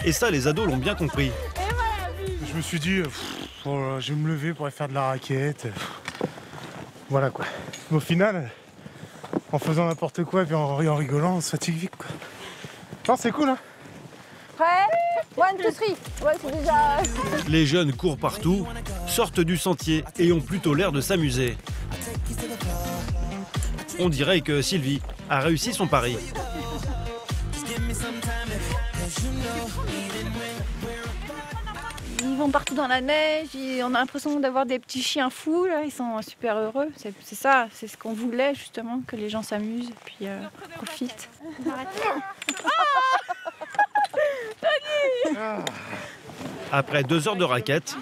Et ça, les ados l'ont bien compris. Je me suis dit, voilà, je vais me lever pour aller faire de la raquette. Voilà quoi. Mais au final, en faisant n'importe quoi et puis en rigolant, on se fatigue vite quoi. Non, c'est cool hein. Prêt? 1, 2, 3. Ouais, c'est déjà... Les jeunes courent partout, sortent du sentier et ont plutôt l'air de s'amuser. On dirait que Sylvie a réussi son pari. Ils vont partout dans la neige, on a l'impression d'avoir des petits chiens fous, là. Ils sont super heureux. C'est ça, c'est ce qu'on voulait justement, que les gens s'amusent et puis profitent. Ah, après 2 heures de raquettes,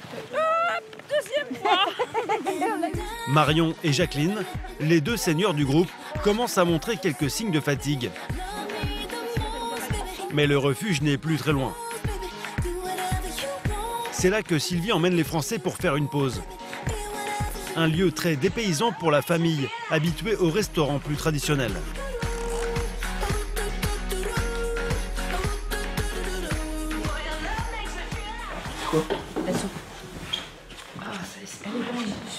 Marion et Jacqueline, les 2 seniors du groupe, commencent à montrer quelques signes de fatigue. Mais le refuge n'est plus très loin. C'est là que Sylvie emmène les Français pour faire une pause. Un lieu très dépaysant pour la famille, habituée aux restaurants plus traditionnels. La soupe. Ah,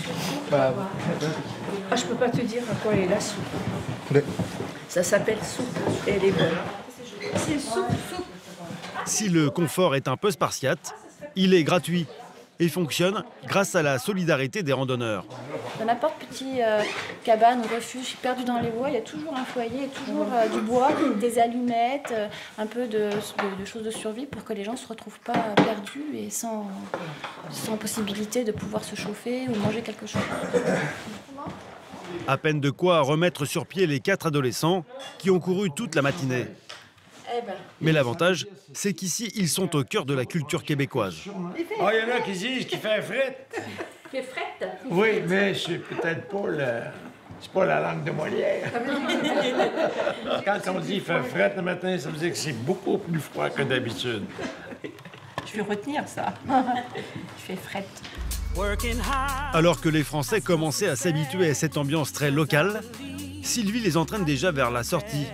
elle est bonne. Ah, je peux pas te dire à quoi est la soupe. Ça s'appelle soupe et elle est bonne. C'est soupe. Si le confort est un peu spartiate, il est gratuit et fonctionne grâce à la solidarité des randonneurs. Dans n'importe petite cabane ou refuge perdu dans les bois, il y a toujours un foyer, toujours du bois, des allumettes, un peu de choses de survie pour que les gens ne se retrouvent pas perdus et sans possibilité de pouvoir se chauffer ou manger quelque chose. À peine de quoi remettre sur pied les 4 adolescents qui ont couru toute la matinée. Mais l'avantage, c'est qu'ici, ils sont au cœur de la culture québécoise. Oh, il y en a qui disent qu'il fait frette. Il fait frette? Oui, mais c'est peut-être pas la langue de Molière. Quand on dit « fait frette » le matin, ça veut dire que c'est beaucoup plus froid que d'habitude. Je vais retenir ça. Je fais frette. Alors que les Français commençaient à s'habituer à cette ambiance très locale, Sylvie les entraîne déjà vers la sortie.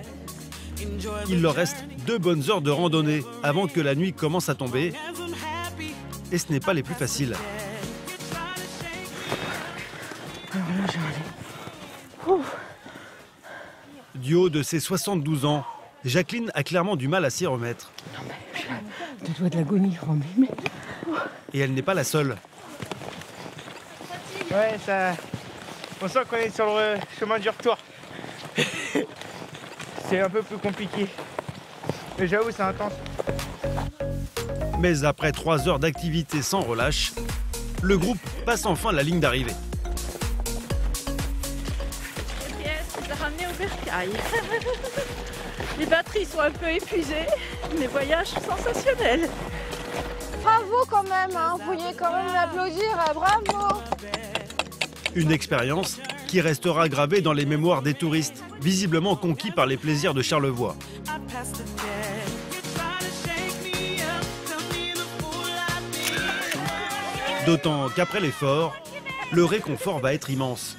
Il leur reste 2 bonnes heures de randonnée avant que la nuit commence à tomber. Et ce n'est pas les plus faciles. Du haut de ses 72 ans, Jacqueline a clairement du mal à s'y remettre. Et elle n'est pas la seule. Ouais, ça... On sent qu'on est sur le chemin du retour. C'est un peu plus compliqué, mais j'avoue, c'est intense. Mais après 3 heures d'activité sans relâche, le groupe passe enfin la ligne d'arrivée. Yes, je l'ai ramené au bercail. Les batteries sont un peu épuisées, mais voyage sensationnel. Bravo quand même, hein. Vous pourriez quand même l'applaudir, bravo. Une expérience qui restera gravée dans les mémoires des touristes, visiblement conquis par les plaisirs de Charlevoix. D'autant qu'après l'effort, le réconfort va être immense.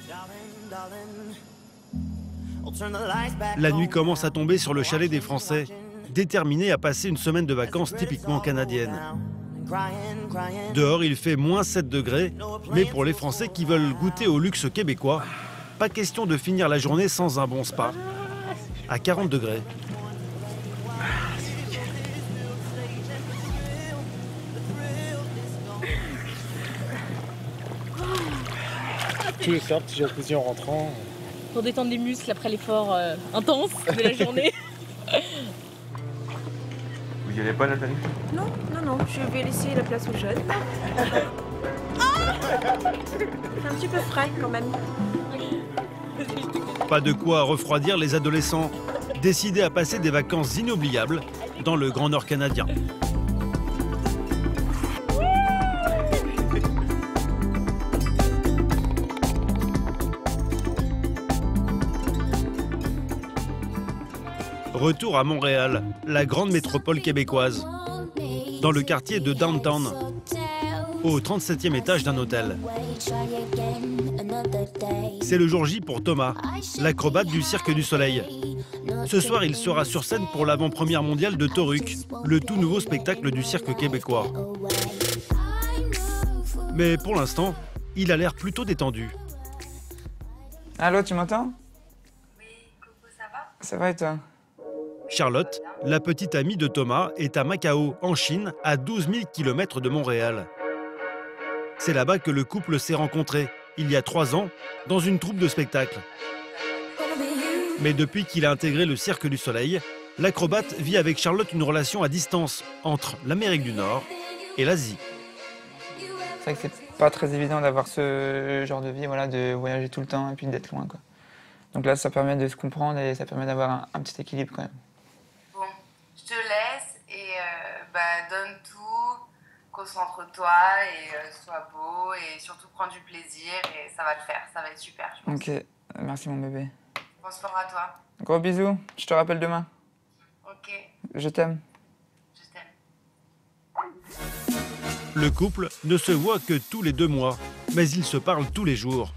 La nuit commence à tomber sur le chalet des Français, déterminés à passer une semaine de vacances typiquement canadienne. Dehors, il fait moins 7 degrés, mais pour les Français qui veulent goûter au luxe québécois, pas question de finir la journée sans un bon spa, à 40 degrés. Tous les soirs, petit jacuzzi en rentrant. Pour détendre les muscles après l'effort intense de la journée. Vous y allez pas, Nathalie? Non, non, non, je vais laisser la place aux jeunes. C'est un petit peu frais quand même. Pas de quoi refroidir les adolescents, décidés à passer des vacances inoubliables dans le Grand Nord canadien. Retour à Montréal, la grande métropole québécoise, dans le quartier de Downtown, au 37e étage d'un hôtel. C'est le jour J pour Thomas, l'acrobate du Cirque du Soleil. Ce soir, il sera sur scène pour l'avant-première mondiale de Toruk, le tout nouveau spectacle du cirque québécois. Mais pour l'instant, il a l'air plutôt détendu. Allô, tu m'entends? Oui, coucou, ça va? Ça va et toi? Charlotte, la petite amie de Thomas, est à Macao, en Chine, à 12 000 km de Montréal. C'est là-bas que le couple s'est rencontré, il y a 3 ans, dans une troupe de spectacle. Comment Mais depuis qu'il a intégré le Cirque du Soleil, l'acrobate vit avec Charlotte une relation à distance entre l'Amérique du Nord et l'Asie. C'est vrai que c'est pas très évident d'avoir ce genre de vie, voilà, de voyager tout le temps et puis d'être loin, quoi. Donc là, ça permet de se comprendre et ça permet d'avoir un petit équilibre quand même. Bon, je te laisse et donne tout, concentre-toi et sois beau et surtout prends du plaisir et ça va le faire, ça va être super, je pense. Ok, merci mon bébé. Bonsoir à toi. Gros bisous, je te rappelle demain. Ok. Je t'aime. Je t'aime. Le couple ne se voit que tous les 2 mois, mais ils se parlent tous les jours.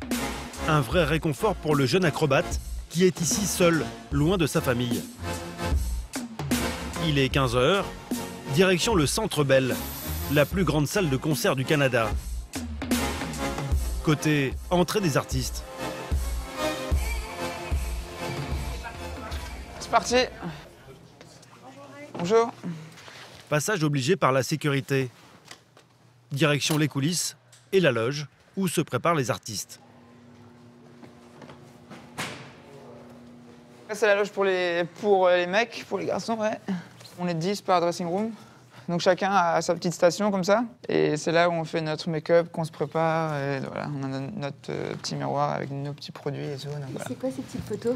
Un vrai réconfort pour le jeune acrobate qui est ici seul, loin de sa famille. Il est 15 h, direction le Centre Bell, la plus grande salle de concert du Canada. Côté entrée des artistes. C'est parti. Bonjour. Passage obligé par la sécurité. Direction les coulisses et la loge où se préparent les artistes. C'est la loge pour les mecs, pour les garçons, ouais. On est 10 par dressing room. Donc chacun a sa petite station comme ça. Et c'est là où on fait notre make-up, qu'on se prépare. Et voilà, on a notre petit miroir avec nos petits produits et tout. Voilà. C'est quoi ces petites photos?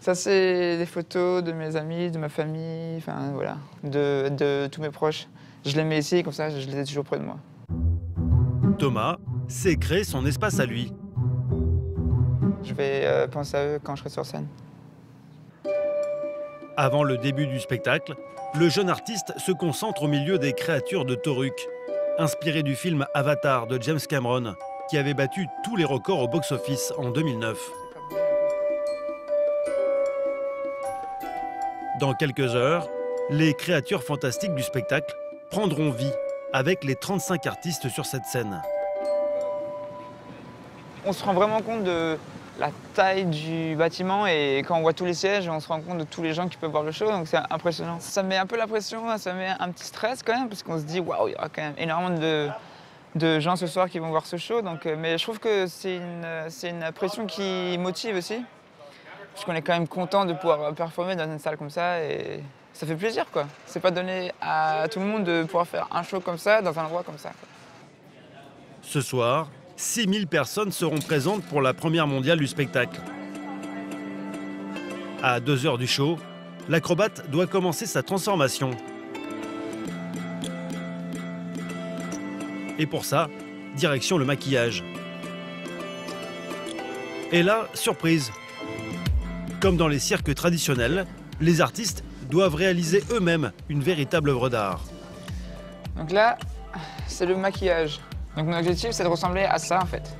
Ça, c'est des photos de mes amis, de ma famille, enfin voilà, de tous mes proches. Je les mets ici, comme ça, je les ai toujours près de moi. Thomas s'est créé son espace à lui. Je vais penser à eux quand je serai sur scène. Avant le début du spectacle, le jeune artiste se concentre au milieu des créatures de Toruk, inspiré du film Avatar de James Cameron, qui avait battu tous les records au box-office en 2009. Dans quelques heures, les créatures fantastiques du spectacle prendront vie avec les 35 artistes sur cette scène. On se rend vraiment compte de la taille du bâtiment et quand on voit tous les sièges, on se rend compte de tous les gens qui peuvent voir le show, donc c'est impressionnant. Ça met un peu la pression, ça met un petit stress quand même, parce qu'on se dit waouh, il y aura quand même énormément de gens ce soir qui vont voir ce show, donc, mais je trouve que c'est une pression qui motive aussi, parce qu'on est quand même content de pouvoir performer dans une salle comme ça et ça fait plaisir, quoi. C'est pas donné à tout le monde de pouvoir faire un show comme ça, dans un endroit comme ça, quoi. Ce soir, 6000 personnes seront présentes pour la première mondiale du spectacle. À 2 h du show, l'acrobate doit commencer sa transformation. Et pour ça, direction le maquillage. Et là, surprise. Comme dans les cirques traditionnels, les artistes doivent réaliser eux-mêmes une véritable œuvre d'art. Donc là, c'est le maquillage. Donc mon objectif, c'est de ressembler à ça, en fait.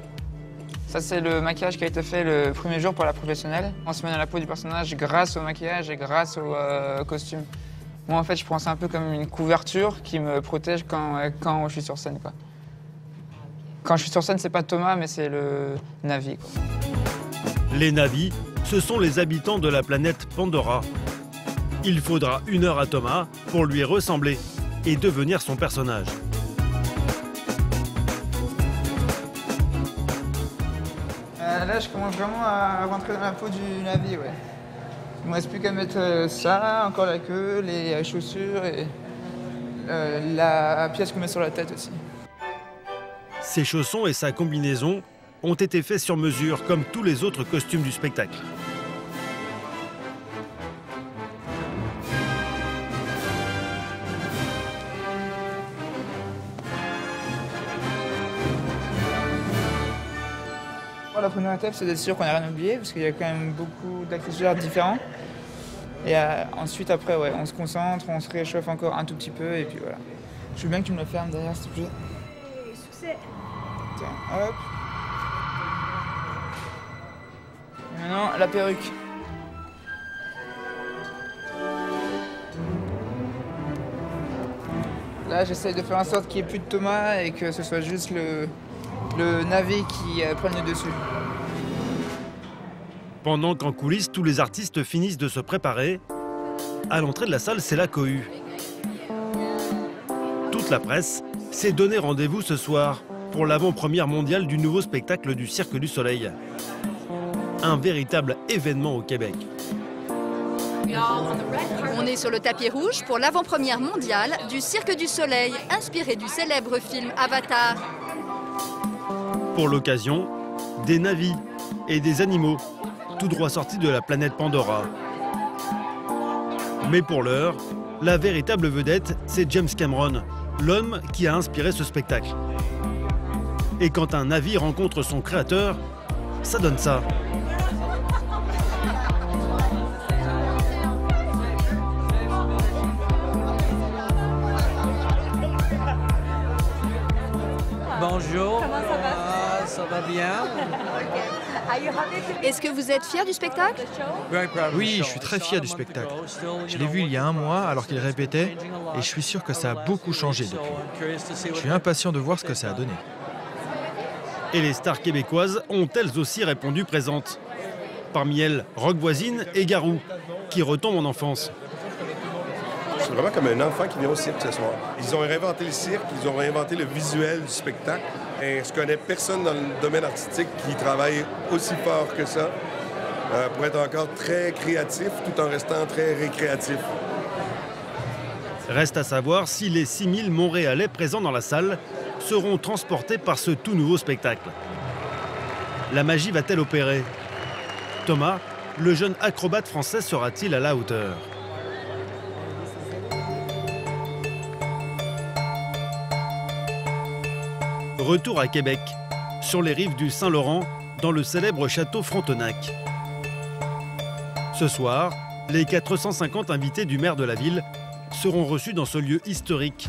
Ça, c'est le maquillage qui a été fait le premier jour pour la professionnelle. On se met dans la peau du personnage grâce au maquillage et grâce au costume. Moi, en fait, je prends ça un peu comme une couverture qui me protège quand je suis sur scène, quoi. Quand je suis sur scène, c'est pas Thomas, mais c'est le Navi, quoi. Les Navis, ce sont les habitants de la planète Pandora. Il faudra 1 heure à Thomas pour lui ressembler et devenir son personnage. Là, je commence vraiment à rentrer dans la peau du Navi, ouais. Il me reste plus qu'à mettre ça, encore la queue, les chaussures et la pièce qu'on met sur la tête aussi. Ses chaussons et sa combinaison ont été faits sur mesure, comme tous les autres costumes du spectacle. La première étape, c'est d'être sûr qu'on n'a rien oublié, parce qu'il y a quand même beaucoup d'accessoires différents. Et ensuite, après, ouais, on se concentre, on se réchauffe encore un tout petit peu, et puis voilà. Je veux bien que tu me le fermes derrière, s'il te plaît. Succès. Tiens, hop. Et maintenant, la perruque. Là, j'essaye de faire en sorte qu'il n'y ait plus de Thomas et que ce soit juste le Navi qui prenne le dessus. Pendant qu'en coulisses, tous les artistes finissent de se préparer, à l'entrée de la salle, c'est la cohue. Toute la presse s'est donné rendez-vous ce soir pour l'avant-première mondiale du nouveau spectacle du Cirque du Soleil. un véritable événement au Québec. On est sur le tapis rouge pour l'avant-première mondiale du Cirque du Soleil, inspiré du célèbre film Avatar. Pour l'occasion, des navis et des animaux, tout droit sortis de la planète Pandora. Mais pour l'heure, la véritable vedette, c'est James Cameron, l'homme qui a inspiré ce spectacle. Et quand un navi rencontre son créateur, ça donne ça. Bonjour. Comment ça va? Ça va bien. Est-ce que vous êtes fier du spectacle? Oui, je suis très fier du spectacle. Je l'ai vu il y a un mois alors qu'il répétait et je suis sûr que ça a beaucoup changé depuis. Je suis impatient de voir ce que ça a donné. Et les stars québécoises ont elles aussi répondu présentes. Parmi elles, Rock Voisine et Garou, qui retombe en enfance. C'est vraiment comme un enfant qui vient au cirque ce soir. Ils ont réinventé le cirque, ils ont réinventé le visuel du spectacle. Et je connais personne dans le domaine artistique qui travaille aussi fort que ça pour être encore très créatif tout en restant très récréatif. Reste à savoir si les 6000 Montréalais présents dans la salle seront transportés par ce tout nouveau spectacle. La magie va-t-elle opérer? Thomas, le jeune acrobate français, sera-t-il à la hauteur? Retour à Québec, sur les rives du Saint-Laurent, dans le célèbre château Frontenac. Ce soir, les 450 invités du maire de la ville seront reçus dans ce lieu historique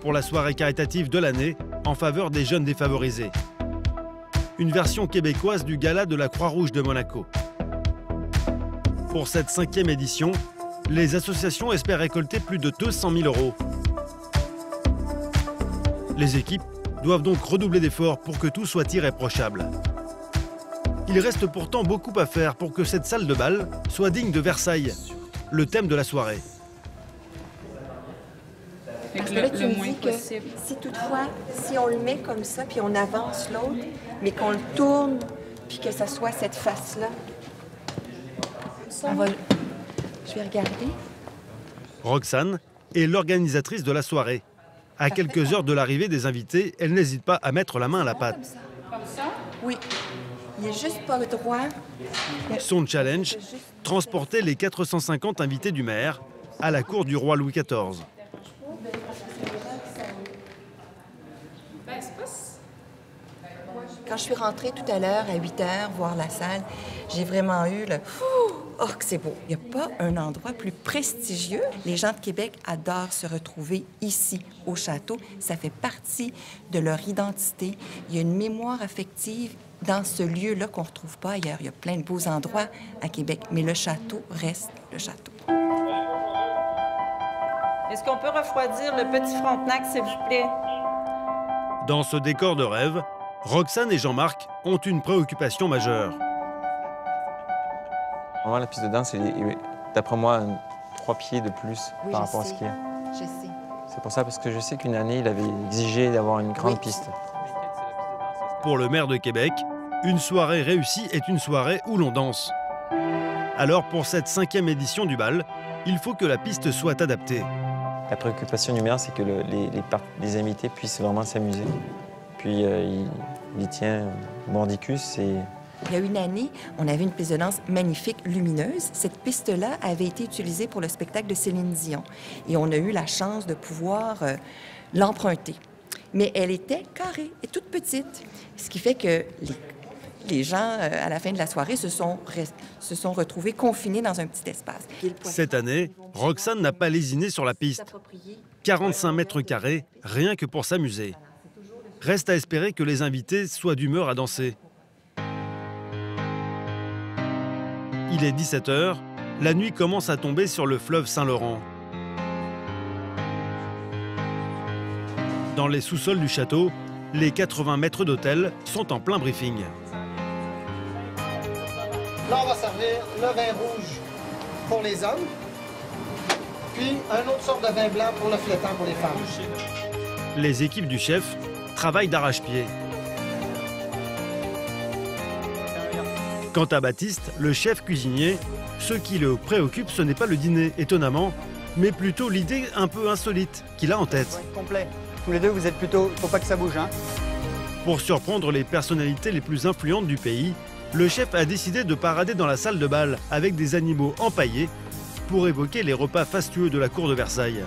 pour la soirée caritative de l'année en faveur des jeunes défavorisés. Une version québécoise du gala de la Croix-Rouge de Monaco. Pour cette 5e édition, les associations espèrent récolter plus de 200 000 €. Les équipes doivent donc redoubler d'efforts pour que tout soit irréprochable. Il reste pourtant beaucoup à faire pour que cette salle de bal soit digne de Versailles, le thème de la soirée. Parce que là, tu me dis que si toutefois, si on le met comme ça, puis on avance l'autre, mais qu'on le tourne, puis que ça soit cette face-là. Je vais regarder. Roxane est l'organisatrice de la soirée. À quelques heures de l'arrivée des invités, elle n'hésite pas à mettre la main à la pâte. Comme ça? Oui. Il n'est juste pas droit. Son challenge, transporter les 450 invités du maire à la cour du roi Louis XIV. Quand je suis rentrée tout à l'heure, à 8 h, voir la salle, j'ai vraiment eu le... Oh, que c'est beau! Il n'y a pas un endroit plus prestigieux. Les gens de Québec adorent se retrouver ici, au château. Ça fait partie de leur identité. Il y a une mémoire affective dans ce lieu-là qu'on ne retrouve pas ailleurs. Il y a plein de beaux endroits à Québec, mais le château reste le château. Est-ce qu'on peut refroidir le petit Frontenac, s'il vous plaît? Dans ce décor de rêve, Roxane et Jean-Marc ont une préoccupation majeure. Moi, la piste de danse, d'après moi, 3 pieds de plus par rapport à ce qu'il y a. Je sais. C'est pour ça, parce que je sais qu'une année, il avait exigé d'avoir une grande piste. Pour le maire de Québec, une soirée réussie est une soirée où l'on danse. Alors, pour cette 5e édition du bal, il faut que la piste soit adaptée. La préoccupation du maire, c'est que les invités puissent vraiment s'amuser. Puis, il tient mordicus et... Il y a une année, on avait une piste de danse magnifique, lumineuse. Cette piste-là avait été utilisée pour le spectacle de Céline Dion. Et on a eu la chance de pouvoir l'emprunter. Mais elle était carrée et toute petite. Ce qui fait que les gens, à la fin de la soirée, se sont retrouvés confinés dans un petit espace. Cette année, Roxane n'a pas lésiné sur la piste. 45 mètres carrés, rien que pour s'amuser. Reste à espérer que les invités soient d'humeur à danser. Il est 17 h, la nuit commence à tomber sur le fleuve Saint-Laurent. Dans les sous-sols du château, les 80 mètres d'hôtel sont en plein briefing. Là, on va servir le vin rouge pour les hommes, puis un autre sorte de vin blanc pour le flottant pour les femmes. Les équipes du chef travaillent d'arrache-pied. Quant à Baptiste, le chef cuisinier, ce qui le préoccupe, ce n'est pas le dîner, étonnamment, mais plutôt l'idée un peu insolite qu'il a en tête. Ouais, complet. Tous les deux, vous êtes plutôt... Faut pas que ça bouge, hein. Pour surprendre les personnalités les plus influentes du pays, le chef a décidé de parader dans la salle de bal avec des animaux empaillés pour évoquer les repas fastueux de la cour de Versailles.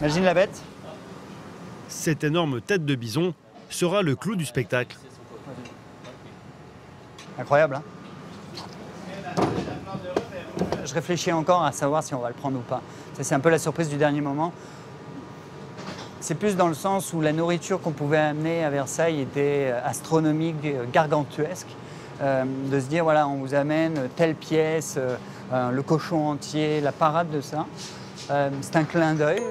Imagine la bête. Cette énorme tête de bison sera le clou du spectacle. Incroyable, hein? Je réfléchis encore à savoir si on va le prendre ou pas. C'est un peu la surprise du dernier moment. C'est plus dans le sens où la nourriture qu'on pouvait amener à Versailles était astronomique, gargantuesque. De se dire, voilà, on vous amène telle pièce, le cochon entier, la parade de ça. C'est un clin d'œil.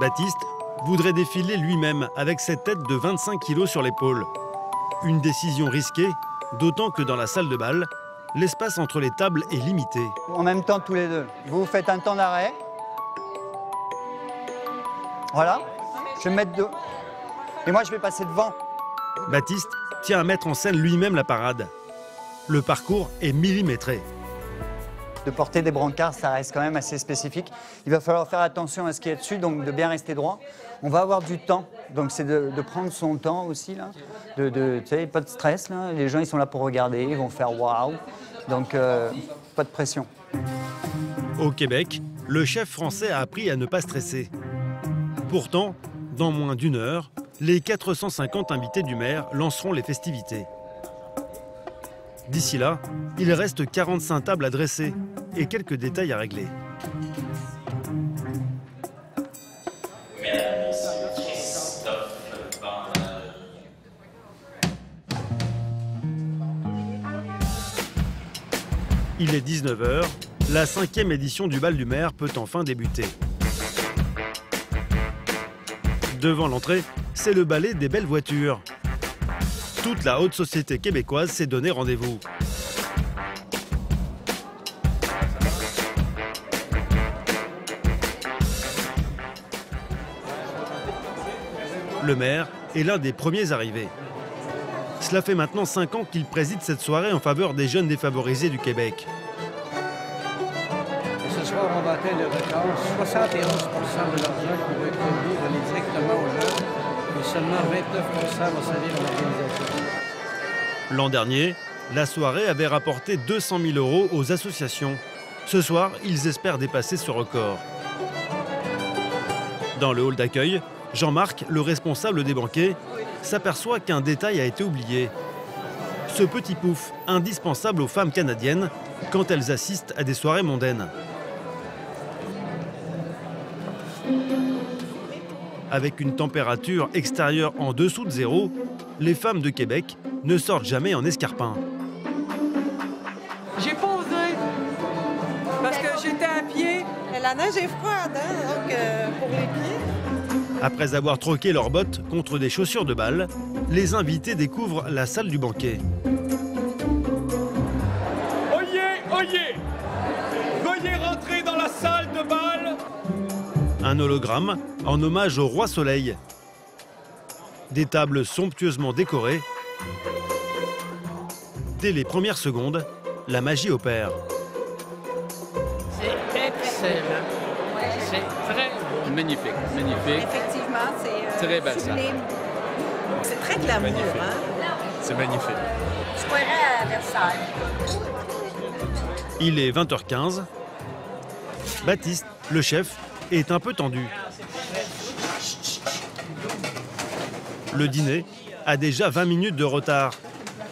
Baptiste voudrait défiler lui-même avec cette tête de 25 kilos sur l'épaule. Une décision risquée, d'autant que dans la salle de bal, l'espace entre les tables est limité. En même temps, tous les deux. Vous faites un temps d'arrêt. Voilà, je vais me mettre deux. Et moi, je vais passer devant. Baptiste tient à mettre en scène lui-même la parade. Le parcours est millimétré. De porter des brancards, ça reste quand même assez spécifique. Il va falloir faire attention à ce qu'il y a dessus, donc de bien rester droit. On va avoir du temps, donc c'est de prendre son temps aussi, là. Tu sais, pas de stress, là. Les gens, ils sont là pour regarder, ils vont faire « waouh ». Donc, pas de pression. Au Québec, le chef français a appris à ne pas stresser. Pourtant, dans moins d'une heure, les 450 invités du maire lanceront les festivités. D'ici là, il reste 45 tables à dresser et quelques détails à régler. Il est 19 h, la 5e édition du bal du maire peut enfin débuter. Devant l'entrée, c'est le ballet des belles voitures. Toute la haute société québécoise s'est donné rendez-vous. Le maire est l'un des premiers arrivés. Cela fait maintenant 5 ans qu'il préside cette soirée en faveur des jeunes défavorisés du Québec. Ce soir, on battait le record. 71 % de l'argent qui doit être conduit allait directement aux jeunes, mais seulement 29 % vont servir à l'organisation. L'an dernier, la soirée avait rapporté 200 000 € aux associations. Ce soir, ils espèrent dépasser ce record. Dans le hall d'accueil, Jean-Marc, le responsable des banquets, s'aperçoit qu'un détail a été oublié. Ce petit pouf, indispensable aux femmes canadiennes quand elles assistent à des soirées mondaines. Avec une température extérieure en dessous de 0, les femmes de Québec ne sortent jamais en escarpin. J'ai pas osé, parce que j'étais à pied. La neige est froide, hein, donc pour les pieds. Après avoir troqué leurs bottes contre des chaussures de balle, les invités découvrent la salle du banquet. Oyez, oyez, veuillez rentrer dans la salle de bal. Un hologramme en hommage au roi soleil. Des tables somptueusement décorées. Dès les premières secondes, la magie opère. C'est excellent. C'est très magnifique. Magnifique. Effectivement, c'est très belle. C'est très glamour. Hein? C'est magnifique. Je croirais à Versailles. Il est 20 h 15. Baptiste, le chef, est un peu tendu. Le dîner a déjà 20 minutes de retard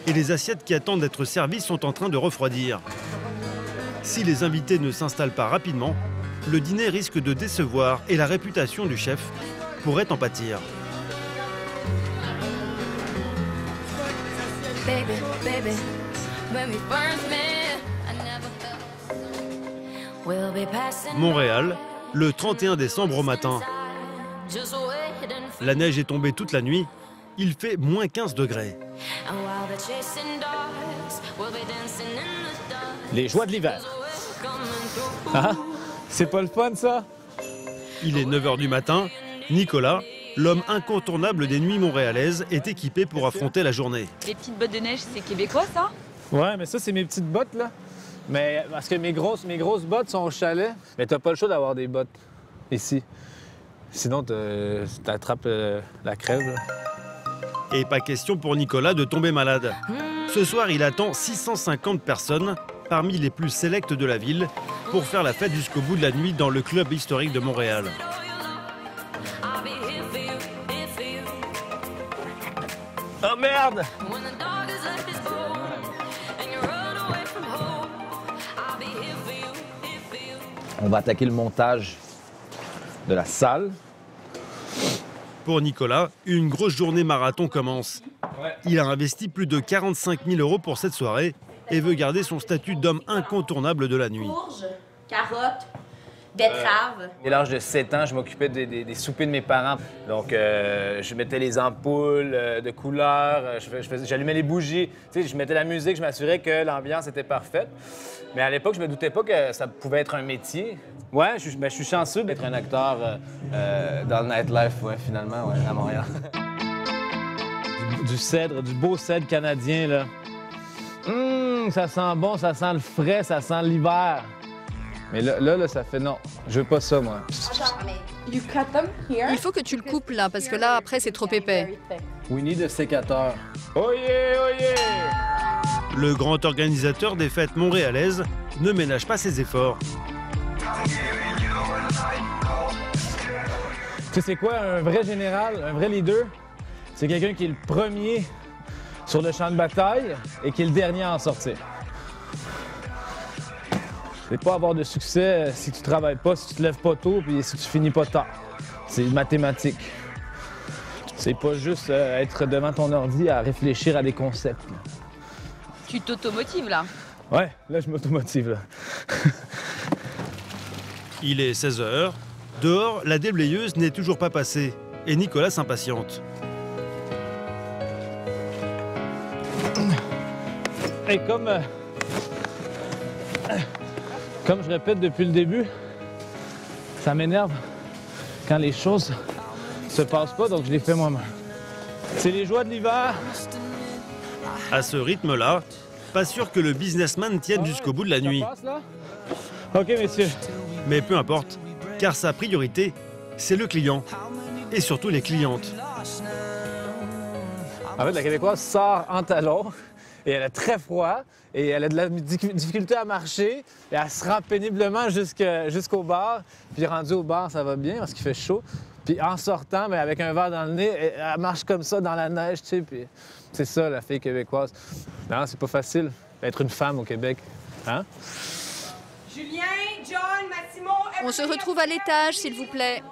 et les assiettes qui attendent d'être servies sont en train de refroidir. Si les invités ne s'installent pas rapidement, le dîner risque de décevoir et la réputation du chef pourrait en pâtir. Montréal, le 31 décembre au matin. La neige est tombée toute la nuit. Il fait moins 15 degrés. Les joies de l'hiver. Ah, c'est pas le fun, ça? Il est 9 h du matin. Nicolas, l'homme incontournable des nuits montréalaises, est équipé pour affronter la journée. Les petites bottes de neige, c'est québécois, ça? Ouais, mais ça, c'est mes petites bottes, là. Mais parce que mes grosses bottes sont au chalet. Mais t'as pas le choix d'avoir des bottes ici. Sinon, t'attrapes la crève, là. Et pas question pour Nicolas de tomber malade. Ce soir, il attend 650 personnes, parmi les plus sélectes de la ville, pour faire la fête jusqu'au bout de la nuit dans le club historique de Montréal. Oh merde! On va attaquer le montage de la salle. Pour Nicolas, une grosse journée marathon commence. Il a investi plus de 45 000 € pour cette soirée et veut garder son statut d'homme incontournable de la nuit. Courge, carottes, betteraves. Dès l'âge de 7 ans, je m'occupais des soupers de mes parents. Donc, je mettais les ampoules de couleurs, j'allumais les bougies. Tu sais, je mettais la musique, je m'assurais que l'ambiance était parfaite. Mais à l'époque, je me doutais pas que ça pouvait être un métier. Ouais, je suis chanceux d'être un acteur dans le nightlife, ouais, finalement, ouais, à Montréal. Du cèdre, du beau cèdre canadien, là. Ça sent bon, ça sent le frais, ça sent l'hiver. Mais là, ça fait non. Je veux pas ça, moi. Il faut que tu le coupes, là, parce que là, après, c'est trop épais. We need a sécateur. Oh yeah, oh yeah! Le grand organisateur des fêtes montréalaises ne ménage pas ses efforts. Tu sais, c'est quoi un vrai général, un vrai leader? C'est quelqu'un qui est le premier sur le champ de bataille et qui est le dernier à en sortir. C'est pas avoir de succès si tu travailles pas, si tu te lèves pas tôt puis si tu finis pas tard. C'est mathématique. C'est pas juste être devant ton ordi à réfléchir à des concepts. Tu t'automotives, là? Ouais, là, je m'automotive, là. Il est 16 h. Dehors, la déblayeuse n'est toujours pas passée. Et Nicolas s'impatiente. Et comme je répète depuis le début, ça m'énerve quand les choses se passent pas, donc je les fais moi-même. C'est les joies de l'hiver. À ce rythme-là, pas sûr que le businessman tienne jusqu'au bout de la nuit. Passe, là? OK, messieurs. Mais peu importe, car sa priorité, c'est le client. Et surtout les clientes. En fait, la Québécoise sort en talons et elle a très froid et elle a de la difficulté à marcher et elle se rend péniblement jusqu'au bar. Puis rendue au bar, ça va bien parce qu'il fait chaud. Puis en sortant, mais avec un verre dans le nez, elle marche comme ça dans la neige, tu sais, puis c'est ça, la fille québécoise. Non, c'est pas facile d'être une femme au Québec, hein? Julien, John, Massimo... On se retrouve à l'étage, s'il vous plaît.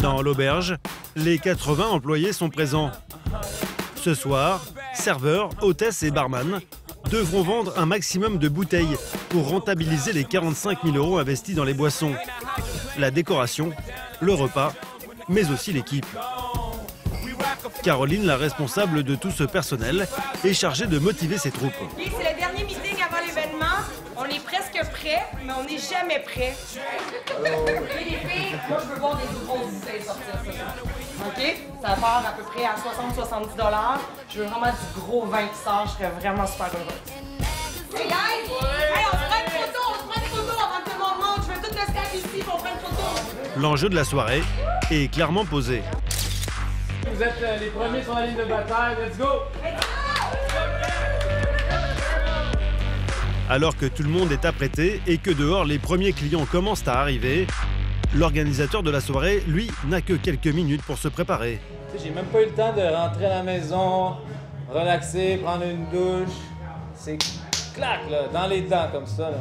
Dans l'auberge, les 80 employés sont présents. Ce soir, serveurs, hôtesses et barman devront vendre un maximum de bouteilles pour rentabiliser les 45 000 € investis dans les boissons, la décoration, le repas, mais aussi l'équipe. Caroline, la responsable de tout ce personnel, est chargée de motiver ses troupes. C'est le dernier meeting avant l'événement. On est presque prêt, mais on n'est jamais prêt. Les filles, moi je veux voir des grosses bouteilles sortir ce soir. OK? Ça part à peu près à 60 à 70 $. Je veux vraiment du gros vin qui sort, je serais vraiment super heureuse. Hey guys! Hey, on se prend une photo avant que tout le monde monte. Je veux tout le staff ici pour prendre une photo. L'enjeu de la soirée est clairement posé. Vous êtes les premiers sur la ligne de bataille. Let's go! Alors que tout le monde est apprêté et que dehors, les premiers clients commencent à arriver, l'organisateur de la soirée, lui, n'a que quelques minutes pour se préparer. J'ai même pas eu le temps de rentrer à la maison, relaxer, prendre une douche. C'est clac, là, dans les dents, comme ça, là.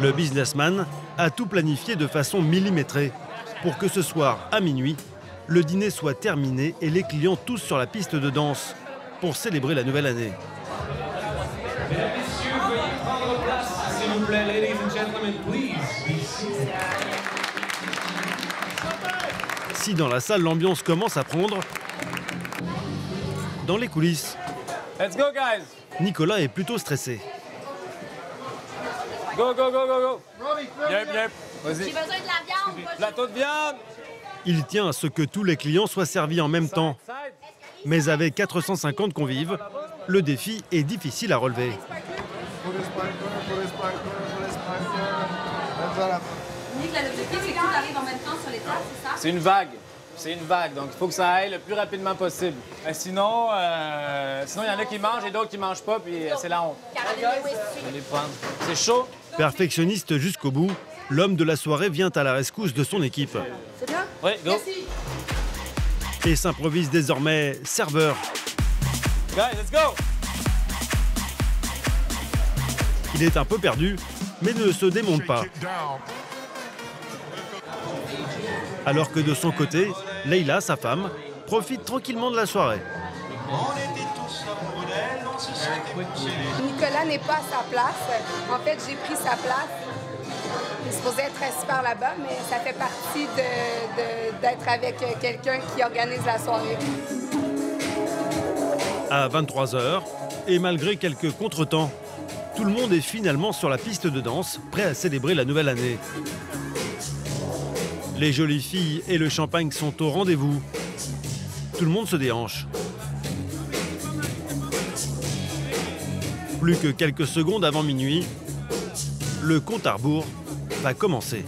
Le businessman a tout planifié de façon millimétrée pour que ce soir, à minuit, le dîner soit terminé et les clients tous sur la piste de danse pour célébrer la nouvelle année. Si dans la salle, l'ambiance commence à prendre, dans les coulisses, let's go, guys. Nicolas est plutôt stressé. Go, go, go, go, go. Yep, yep. Vas-y. J'ai besoin de la viande. Plateau de viande. Il tient à ce que tous les clients soient servis en même temps. Mais avec 450 convives, le défi est difficile à relever. C'est une vague. C'est une vague, donc il faut que ça aille le plus rapidement possible. Sinon, il y en a qui mangent et d'autres qui ne mangent pas, puis c'est la honte. C'est chaud. Perfectionniste jusqu'au bout, l'homme de la soirée vient à la rescousse de son équipe. C'est bien? Oui, go. Merci. Et s'improvise désormais serveur. Guys, let's go! Il est un peu perdu, mais ne se démonte pas. Alors que de son côté, Leila, sa femme, profite tranquillement de la soirée. Nicolas n'est pas à sa place. En fait, j'ai pris sa place. Il se posait être assis par là-bas, mais ça fait partie d'être avec quelqu'un qui organise la soirée. À 23h, et malgré quelques contretemps, tout le monde est finalement sur la piste de danse, prêt à célébrer la nouvelle année. Les jolies filles et le champagne sont au rendez-vous. Tout le monde se déhanche. Plus que quelques secondes avant minuit, le compte à rebours va commencer.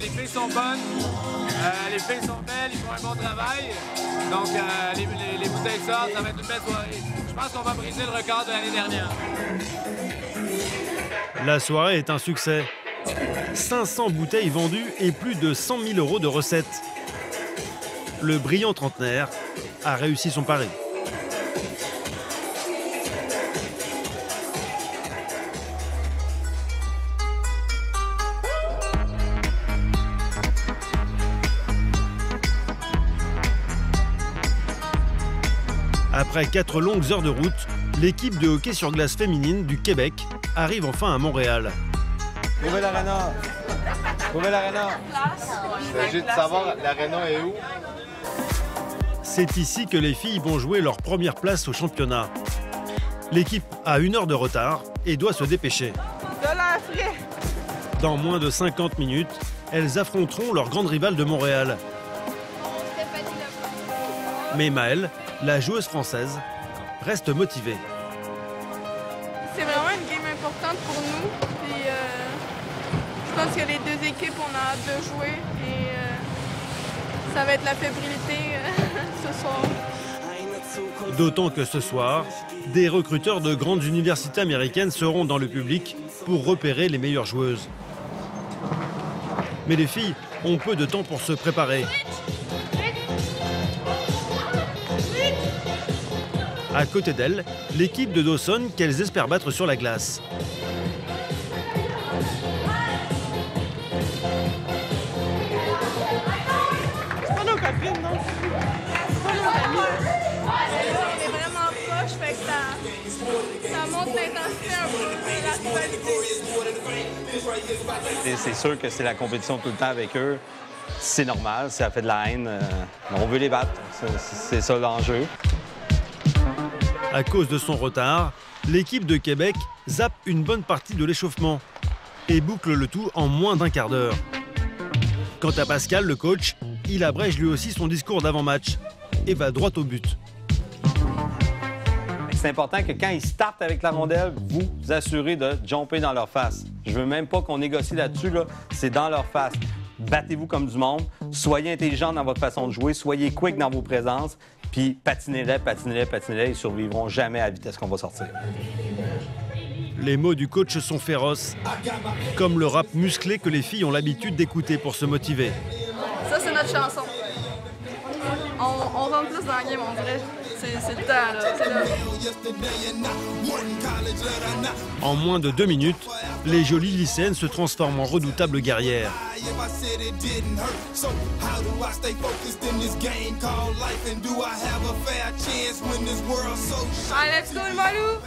Les filles sont bonnes, les filles sont belles, ils font un bon travail. Donc les bouteilles sortent, ça va être une belle soirée. Je pense qu'on va briser le record de l'année dernière. La soirée est un succès. 500 bouteilles vendues et plus de 100 000 € de recettes. Le brillant trentenaire a réussi son pari. Après 4 longues heures de route, l'équipe de hockey sur glace féminine du Québec arrive enfin à Montréal. Trouvez l'aréna! Trouvez l'aréna! Il s'agit de savoir l'aréna est où? C'est ici que les filles vont jouer leur première place au championnat. L'équipe a 1 heure de retard et doit se dépêcher. Dans moins de 50 minutes, elles affronteront leur grande rivale de Montréal. Mais Maëlle, la joueuse française, reste motivée. C'est vraiment une game importante pour nous. Et, je pense que les deux équipes, on a hâte de jouer. Et ça va être la fébrilité ce soir. D'autant que ce soir, des recruteurs de grandes universités américaines seront dans le public pour repérer les meilleures joueuses. Mais les filles ont peu de temps pour se préparer. À côté d'elles, l'équipe de Dawson qu'elles espèrent battre sur la glace. C'est pas nos copines, non? C'est pas nos amis. On est vraiment proches, fait que ça monte l'intensité un peu et la rivalité. C'est sûr que c'est la compétition tout le temps avec eux. C'est normal, ça fait de la haine. On veut les battre, c'est ça l'enjeu. À cause de son retard, l'équipe de Québec zappe une bonne partie de l'échauffement et boucle le tout en moins d'un quart d'heure. Quant à Pascal, le coach, il abrège lui aussi son discours d'avant-match et va droit au but. C'est important que quand ils startent avec la rondelle, vous vous assurez de jumper dans leur face. Je veux même pas qu'on négocie là-dessus, là. C'est dans leur face. Battez-vous comme du monde, soyez intelligents dans votre façon de jouer, soyez quick dans vos présences. Puis patinez-les, ils survivront jamais à la vitesse qu'on va sortir. Les mots du coach sont féroces, comme le rap musclé que les filles ont l'habitude d'écouter pour se motiver. Ça, c'est notre chanson. On rentre plus dans la game, on dirait. c'est le temps, là, c'est là. En moins de 2 minutes, les jolies lycéennes se transforment en redoutables guerrières. Allez, let's go, Limoilou!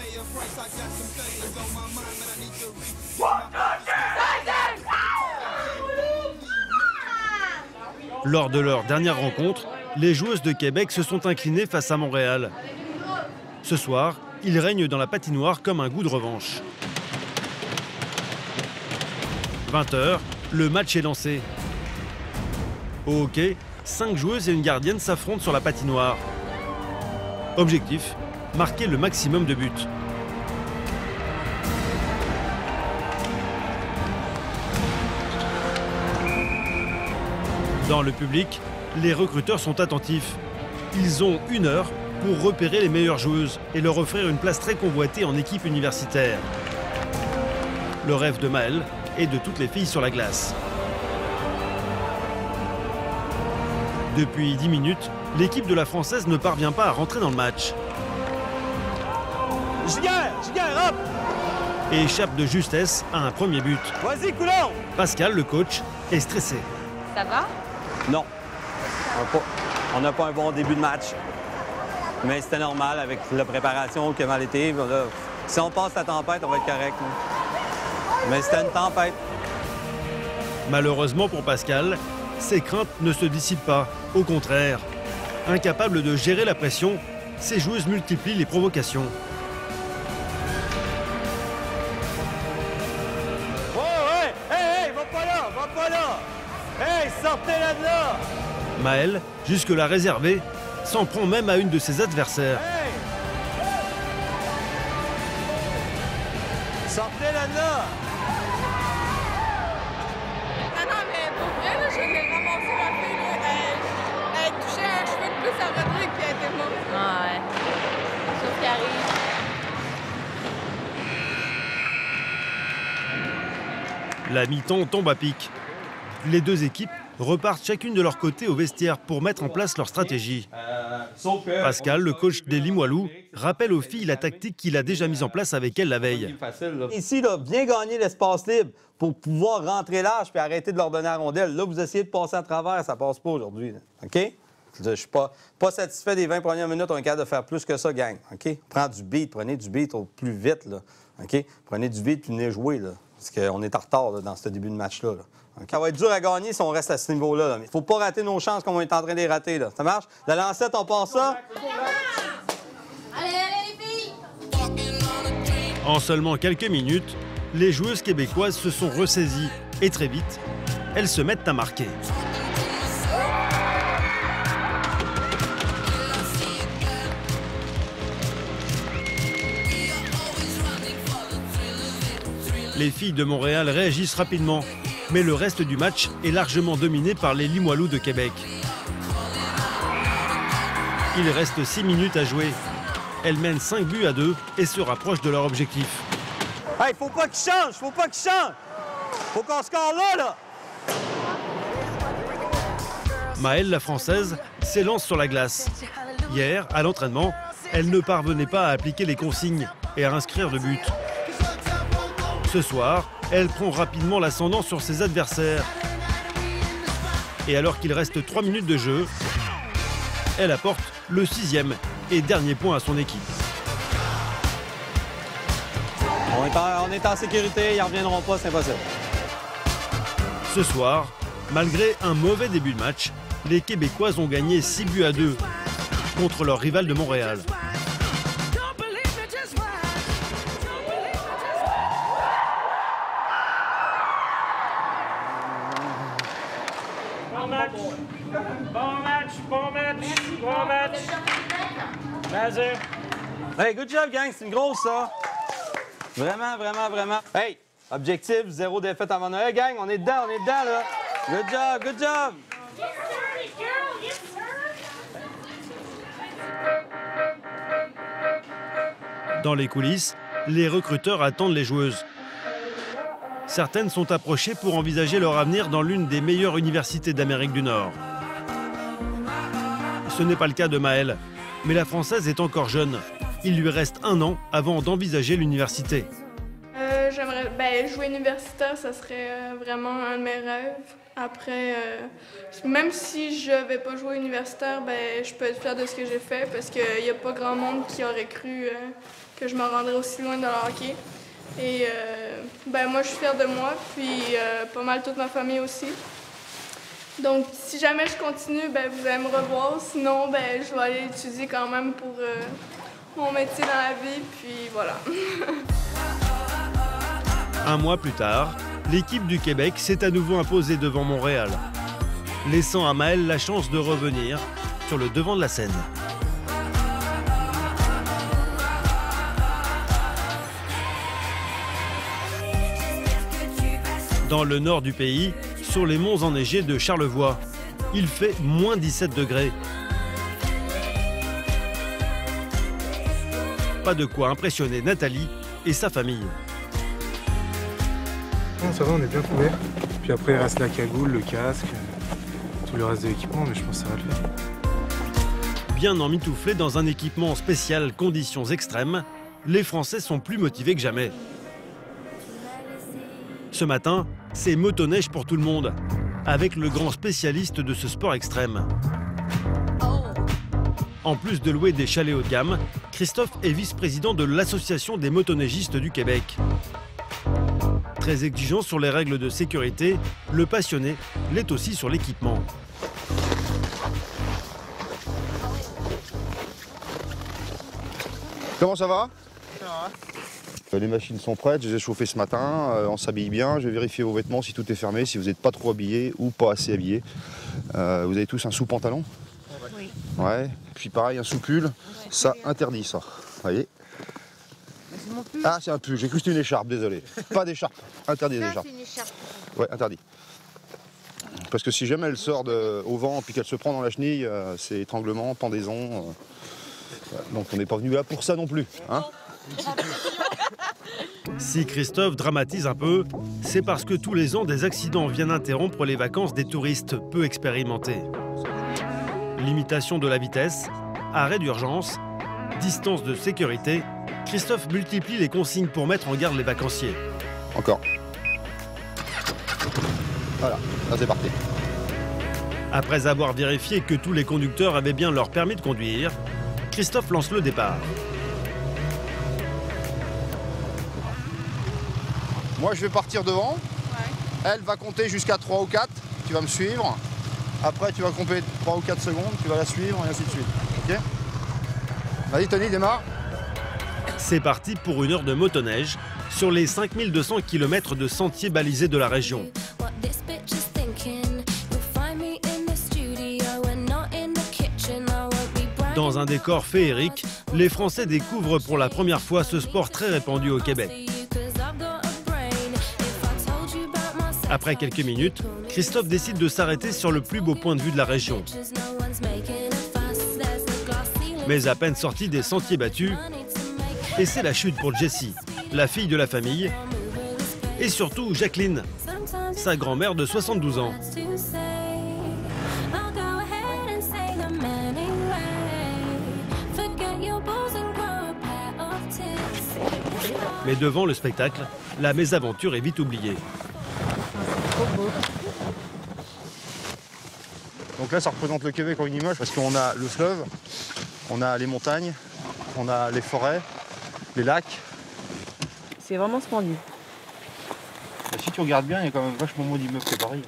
Lors de leur dernière rencontre, les joueuses de Québec se sont inclinées face à Montréal. Ce soir, il règne dans la patinoire comme un goût de revanche. 20 h, le match est lancé. Au hockey, 5 joueuses et une gardienne s'affrontent sur la patinoire. Objectif, marquer le maximum de buts. Dans le public, les recruteurs sont attentifs. Ils ont 1 heure pour repérer les meilleures joueuses et leur offrir une place très convoitée en équipe universitaire. Le rêve de Maëlle et de toutes les filles sur la glace. Depuis 10 minutes, l'équipe de la Française ne parvient pas à rentrer dans le match. Julien, hop! Et échappe de justesse à un premier but. Vas-y, couleur! Pascal, le coach, est stressé. Ça va? Non. On n'a pas un bon début de match. Mais c'était normal avec la préparation qui a mal été. Là, si on passe la tempête, on va être correct. Mais c'était une tempête. Malheureusement pour Pascal, ses craintes ne se dissipent pas. Au contraire, incapables de gérer la pression, ses joueuses multiplient les provocations. Oh, ouais! Hey, va pas là! Hey, sortez-la de là! Maëlle, jusque-là réservée, s'en prend même à une de ses adversaires. Hey! Sortez-la de là! Ah non, mais pour vrai, là, je vais ramasser la fille. Elle a touché un cheveu de plus à Rodrigue puis elle était morte. Ah ouais. Sauf qu'il arrive. La mi-temps tombe à pic. Les deux équipes repartent chacune de leur côté au vestiaire pour mettre en place leur stratégie. Pascal, le coach des Limoilou, rappelle aux filles la tactique qu'il a déjà mise en place avec elles la veille. Ici, là, bien gagner l'espace libre pour pouvoir rentrer large et arrêter de leur donner la rondelle. Là, vous essayez de passer à travers, ça passe pas aujourd'hui. OK? Je suis pas satisfait des 20 premières minutes, on est capable de faire plus que ça, gang. OK? Prenez du beat au plus vite. Là. OK? Prenez du beat et venez jouer. Là. Parce qu'on est en retard là, dans ce début de match-là. Là. Okay. Ça va être dur à gagner si on reste à ce niveau-là. Il faut pas rater nos chances comme on est en train de les rater. Là. Ça marche? La lancette, on part ça? Allez, les filles! En seulement quelques minutes, les joueuses québécoises se sont ressaisies. Et très vite, elles se mettent à marquer. Les filles de Montréal réagissent rapidement. Mais le reste du match est largement dominé par les Limoilou de Québec. Il reste 6 minutes à jouer. Elles mènent 5 buts à 2 et se rapprochent de leur objectif. Hey, faut pas qu'ils changent! Faut qu'on score là! Maëlle, la Française, s'élance sur la glace. Hier, à l'entraînement, elle ne parvenait pas à appliquer les consignes et à inscrire de but. Ce soir, elle prend rapidement l'ascendant sur ses adversaires. Et alors qu'il reste 3 minutes de jeu, elle apporte le 6e et dernier point à son équipe. On est en sécurité, ils n'en reviendront pas, c'est impossible. Ce soir, malgré un mauvais début de match, les Québécoises ont gagné 6 buts à 2 contre leur rival de Montréal. Bon match! Vas-y! Hey, good job, gang! C'est une grosse, ça! Vraiment! Hey! Objectif, 0 défaite avant Noël, gang! On est dedans, là! Good job! Yes, sir, les girls! Yes, sir! Dans les coulisses, les recruteurs attendent les joueuses. Certaines sont approchées pour envisager leur avenir dans l'une des meilleures universités d'Amérique du Nord. Ce n'est pas le cas de Maëlle. mais la Française est encore jeune. Il lui reste un an avant d'envisager l'université. J'aimerais jouer universitaire, ça serait vraiment un de mes rêves. Après, même si je ne vais pas jouer universitaire, je peux être fière de ce que j'ai fait parce qu'il n'y a pas grand monde qui aurait cru que je me rendrais aussi loin dans le hockey. Et moi, je suis fière de moi, puis pas mal toute ma famille aussi. Donc, si jamais je continue, vous allez me revoir. Sinon, je vais aller étudier quand même pour mon métier dans la vie, puis voilà. Un mois plus tard, l'équipe du Québec s'est à nouveau imposée devant Montréal, laissant à Maëlle la chance de revenir sur le devant de la scène. Dans le nord du pays, sur les monts enneigés de Charlevoix, il fait moins 17 degrés. Pas de quoi impressionner Nathalie et sa famille. Ça va, on est bien couvert. Puis après, il reste la cagoule, le casque, tout le reste de l'équipement, mais je pense que ça va le faire. Bien emmitouflés dans un équipement spécial conditions extrêmes, les Français sont plus motivés que jamais. Ce matin, c'est motoneige pour tout le monde, avec le grand spécialiste de ce sport extrême. En plus de louer des chalets haut de gamme, Christophe est vice-président de l'Association des motoneigistes du Québec. Très exigeant sur les règles de sécurité, le passionné l'est aussi sur l'équipement. Comment ça va? Ça va. Les machines sont prêtes, je les ai chauffées ce matin, on s'habille bien, je vais vérifier vos vêtements si tout est fermé, si vous n'êtes pas trop habillé ou pas assez habillé. Vous avez tous un sous-pantalon? Oui. Ouais. Puis pareil, un sous-pull, ça interdit ça, voyez. Ah, c'est un pull, j'ai cru que c'était une écharpe, désolé. Pas d'écharpe, interdit les écharpes. Ouais, interdit. Parce que si jamais elle sort au vent puis qu'elle se prend dans la chenille, c'est étranglement, pendaison. Donc on n'est pas venu là pour ça non plus, hein. Si Christophe dramatise un peu, c'est parce que tous les ans, des accidents viennent interrompre les vacances des touristes peu expérimentés. Limitation de la vitesse, arrêt d'urgence, distance de sécurité... Christophe multiplie les consignes pour mettre en garde les vacanciers. Encore. Voilà, là c'est parti. Après avoir vérifié que tous les conducteurs avaient bien leur permis de conduire, Christophe lance le départ. Moi je vais partir devant. Ouais. Elle va compter jusqu'à 3 ou 4. Tu vas me suivre. Après tu vas compter 3 ou 4 secondes, tu vas la suivre et ainsi de suite. Okay. Vas-y Tony, démarre. C'est parti pour une heure de motoneige sur les 5200 km de sentiers balisés de la région. Dans un décor féerique, les Français découvrent pour la première fois ce sport très répandu au Québec. Après quelques minutes, Christophe décide de s'arrêter sur le plus beau point de vue de la région. Mais à peine sorti des sentiers battus, et c'est la chute pour Jessie, la fille de la famille, et surtout Jacqueline, sa grand-mère de 72 ans. Mais devant le spectacle, la mésaventure est vite oubliée. Donc là, ça représente le Québec en une image parce qu'on a le fleuve, on a les montagnes, on a les forêts, les lacs. C'est vraiment splendide. Bah, si tu regardes bien, il y a quand même vachement moins d'immeubles que Paris.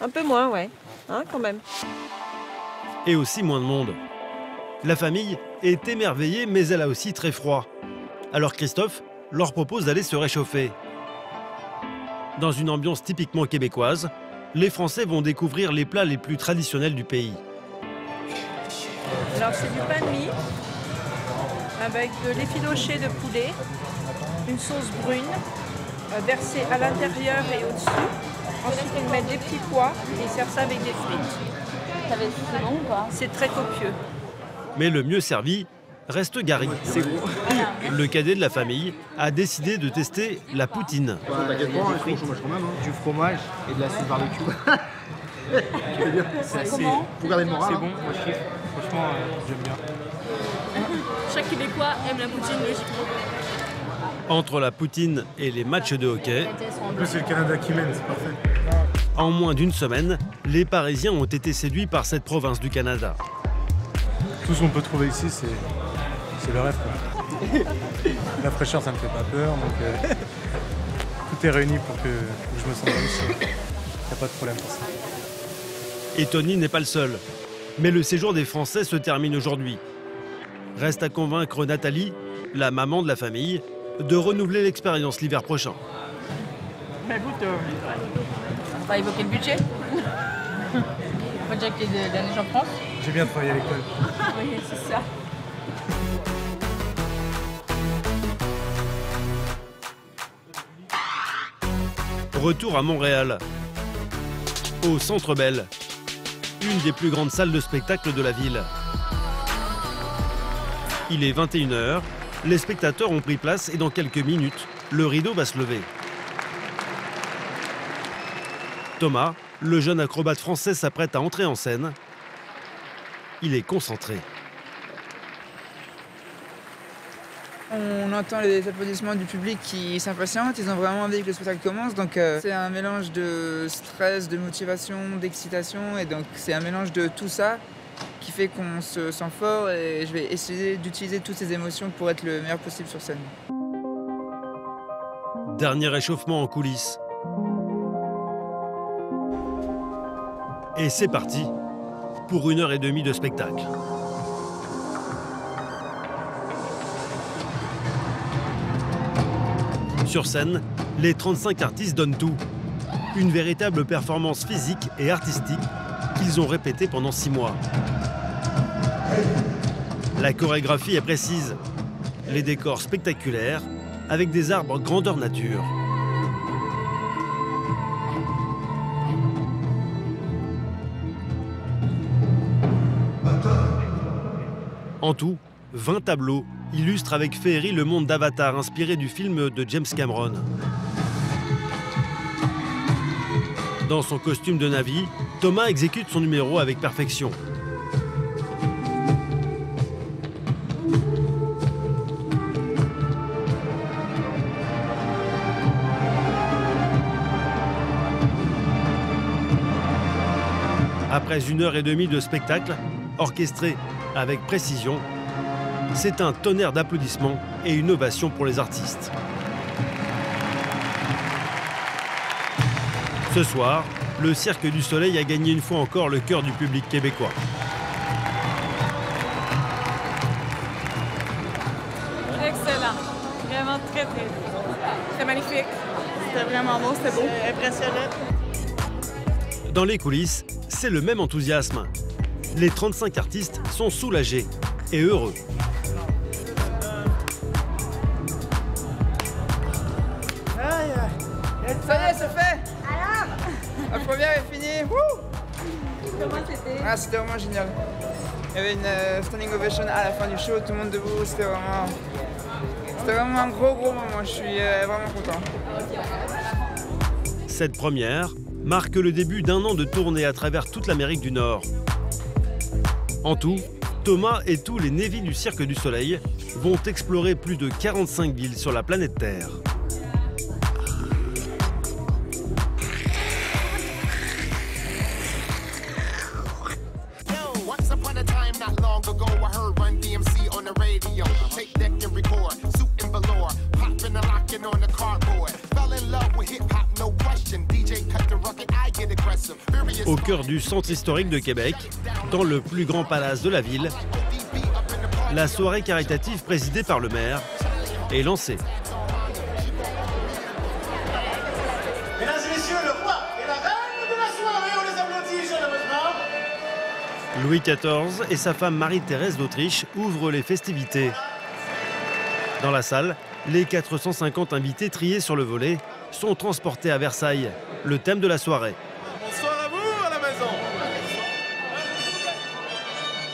Un peu moins, ouais. Hein, quand même. Et aussi moins de monde. La famille est émerveillée, mais elle a aussi très froid. Alors Christophe leur propose d'aller se réchauffer. Dans une ambiance typiquement québécoise, les Français vont découvrir les plats les plus traditionnels du pays. Alors c'est du pain de mie, avec de l'effiloché de poulet, une sauce brune versée à l'intérieur et au-dessous. Ensuite, ils mettent des petits pois et ils servent ça avec des frites. C'est très copieux. Mais le mieux servi reste Garou. Le cadet de la famille a décidé de tester la poutine. Du fromage et de la sauce barbecue. C'est bon. Franchement, j'aime bien. chaque Québécois aime la poutine, logiquement. Entre la poutine et les matchs de hockey... En plus, c'est le Canada qui mène, c'est parfait. En moins d'une semaine, les Parisiens ont été séduits par cette province du Canada. Tout ce qu'on peut trouver ici, c'est le rêve. La fraîcheur, ça me fait pas peur, donc tout est réuni pour que je me sente bien. Il n'y a pas de problème pour ça. Et Tony n'est pas le seul. Mais le séjour des Français se termine aujourd'hui. Reste à convaincre Nathalie, la maman de la famille, de renouveler l'expérience l'hiver prochain. Mais écoute, on va évoquer le budget. Il faut déjà qu'il y ait des années en France. J'ai bien travaillé à l'école. Oui, c'est ça. Retour à Montréal, au Centre Bell, une des plus grandes salles de spectacle de la ville. Il est 21 h, les spectateurs ont pris place et dans quelques minutes, le rideau va se lever. Thomas, le jeune acrobate français, s'apprête à entrer en scène. Il est concentré. On entend les applaudissements du public qui s'impatientent, ils ont vraiment envie que le spectacle commence, donc c'est un mélange de stress, de motivation, d'excitation, et donc c'est un mélange de tout ça qui fait qu'on se sent fort, et je vais essayer d'utiliser toutes ces émotions pour être le meilleur possible sur scène. Dernier échauffement en coulisses. Et c'est parti pour 1 h 30 de spectacle. Sur scène, les 35 artistes donnent tout. Une véritable performance physique et artistique qu'ils ont répétée pendant 6 mois. La chorégraphie est précise. Les décors spectaculaires, avec des arbres grandeur nature. En tout, 20 tableaux illustrent avec féerie le monde d'Avatar, inspiré du film de James Cameron. Dans son costume de Navi, Thomas exécute son numéro avec perfection. Après 1 h 30 de spectacle, orchestré avec précision, c'est un tonnerre d'applaudissements et une ovation pour les artistes. Ce soir, le Cirque du Soleil a gagné une fois encore le cœur du public québécois. Excellent. Vraiment très très beau. C'était magnifique. C'était vraiment beau, c'était beau. Impressionnant. Dans les coulisses, c'est le même enthousiasme. Les 35 artistes sont soulagés et heureux. Ah, c'était vraiment génial. Il y avait une standing ovation à la fin du show, tout le monde debout, c'était vraiment un gros moment, je suis vraiment content. Cette première marque le début d'1 an de tournée à travers toute l'Amérique du Nord. En tout, Thomas et tous les Névis du Cirque du Soleil vont explorer plus de 45 villes sur la planète Terre. Au cœur du centre historique de Québec, dans le plus grand palace de la ville, la soirée caritative présidée par le maire est lancée. Mesdames et messieurs, le roi et la reine de la soirée, on les applaudit chaleureusement. Louis XIV et sa femme Marie-Thérèse d'Autriche ouvrent les festivités. Dans la salle, les 450 invités triés sur le volet sont transportés à Versailles, le thème de la soirée.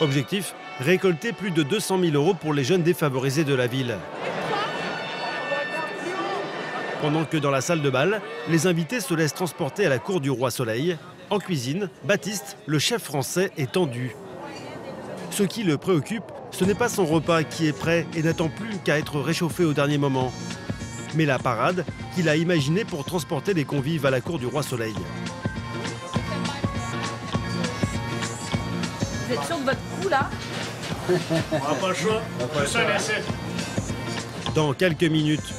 Objectif, récolter plus de 200 000 € pour les jeunes défavorisés de la ville. Pendant que dans la salle de bal, les invités se laissent transporter à la cour du Roi Soleil. En cuisine, Baptiste, le chef français, est tendu. Ce qui le préoccupe, ce n'est pas son repas qui est prêt et n'attend plus qu'à être réchauffé au dernier moment, mais la parade qu'il a imaginée pour transporter les convives à la cour du Roi Soleil. Vous êtes sûr de votre coup, là? Pas le choix. Dans quelques minutes,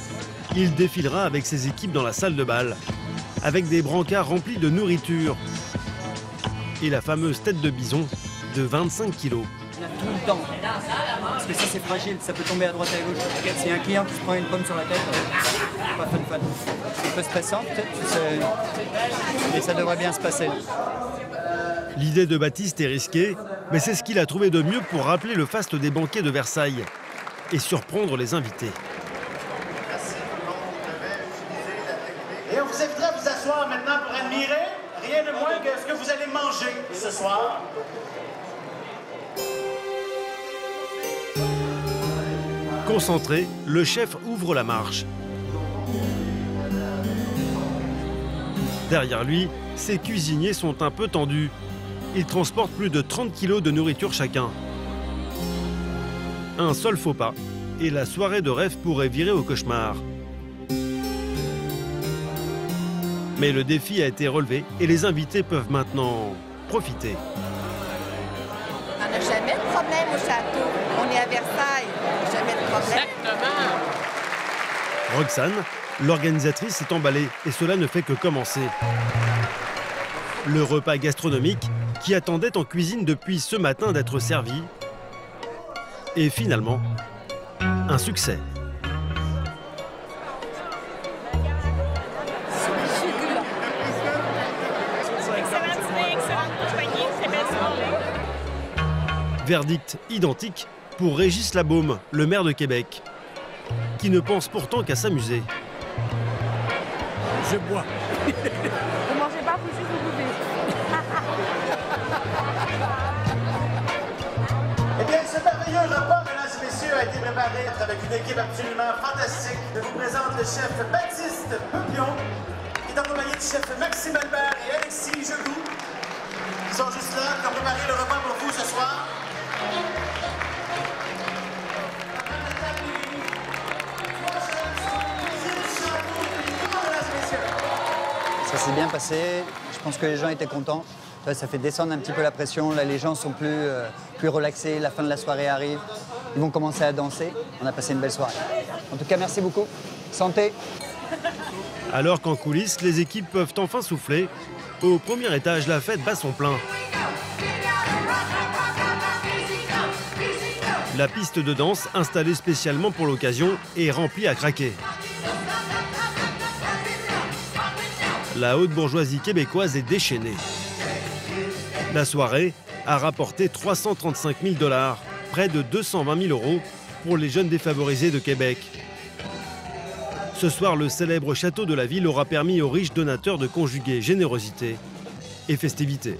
il défilera avec ses équipes dans la salle de bal, avec des brancards remplis de nourriture et la fameuse tête de bison de 25 kilos. Il y a tout le temps. Parce que si c'est fragile, ça peut tomber à droite et à gauche. S'il y a un client qui se prend une pomme sur la tête, c'est pas fun. C'est un peu stressant peut-être, mais ça devrait bien se passer. L'idée de Baptiste est risquée, mais c'est ce qu'il a trouvé de mieux pour rappeler le faste des banquets de Versailles et surprendre les invités. Et on vous invitera à vous asseoir maintenant pour admirer rien de moins que ce que vous allez manger ce soir. Concentré, le chef ouvre la marche. Derrière lui, ses cuisiniers sont un peu tendus. Ils transportent plus de 30 kilos de nourriture chacun. Un seul faux pas, et la soirée de rêve pourrait virer au cauchemar. Mais le défi a été relevé et les invités peuvent maintenant profiter. On n'a jamais de problème au château. On est à Versailles. On n'a jamais de problème. Exactement. Roxane, l'organisatrice, s'est emballée et cela ne fait que commencer. Le repas gastronomique qui attendait en cuisine depuis ce matin d'être servi. Et finalement, un succès. Verdict identique pour Régis Labaume, le maire de Québec, qui ne pense pourtant qu'à s'amuser. Je bois. Vous mangez pas, vous juste vous buvez. Eh bien, ce merveilleux repas, mesdames et messieurs, a été préparé avec une équipe absolument fantastique. Je vous présente le chef Baptiste Peupion, qui est accompagné du chef Maxime Albert et Alexis Jegoux, qui sont juste là pour préparer le repas pour vous ce soir. Ça s'est bien passé, je pense que les gens étaient contents. Ça fait descendre un petit peu la pression, là les gens sont plus relaxés, la fin de la soirée arrive, ils vont commencer à danser, on a passé une belle soirée. En tout cas, merci beaucoup, santé. Alors qu'en coulisses, les équipes peuvent enfin souffler, au premier étage, la fête bat son plein. La piste de danse, installée spécialement pour l'occasion, est remplie à craquer. La haute bourgeoisie québécoise est déchaînée. La soirée a rapporté 335 000 $, près de 220 000 € pour les jeunes défavorisés de Québec. Ce soir, le célèbre château de la ville aura permis aux riches donateurs de conjuguer générosité et festivité.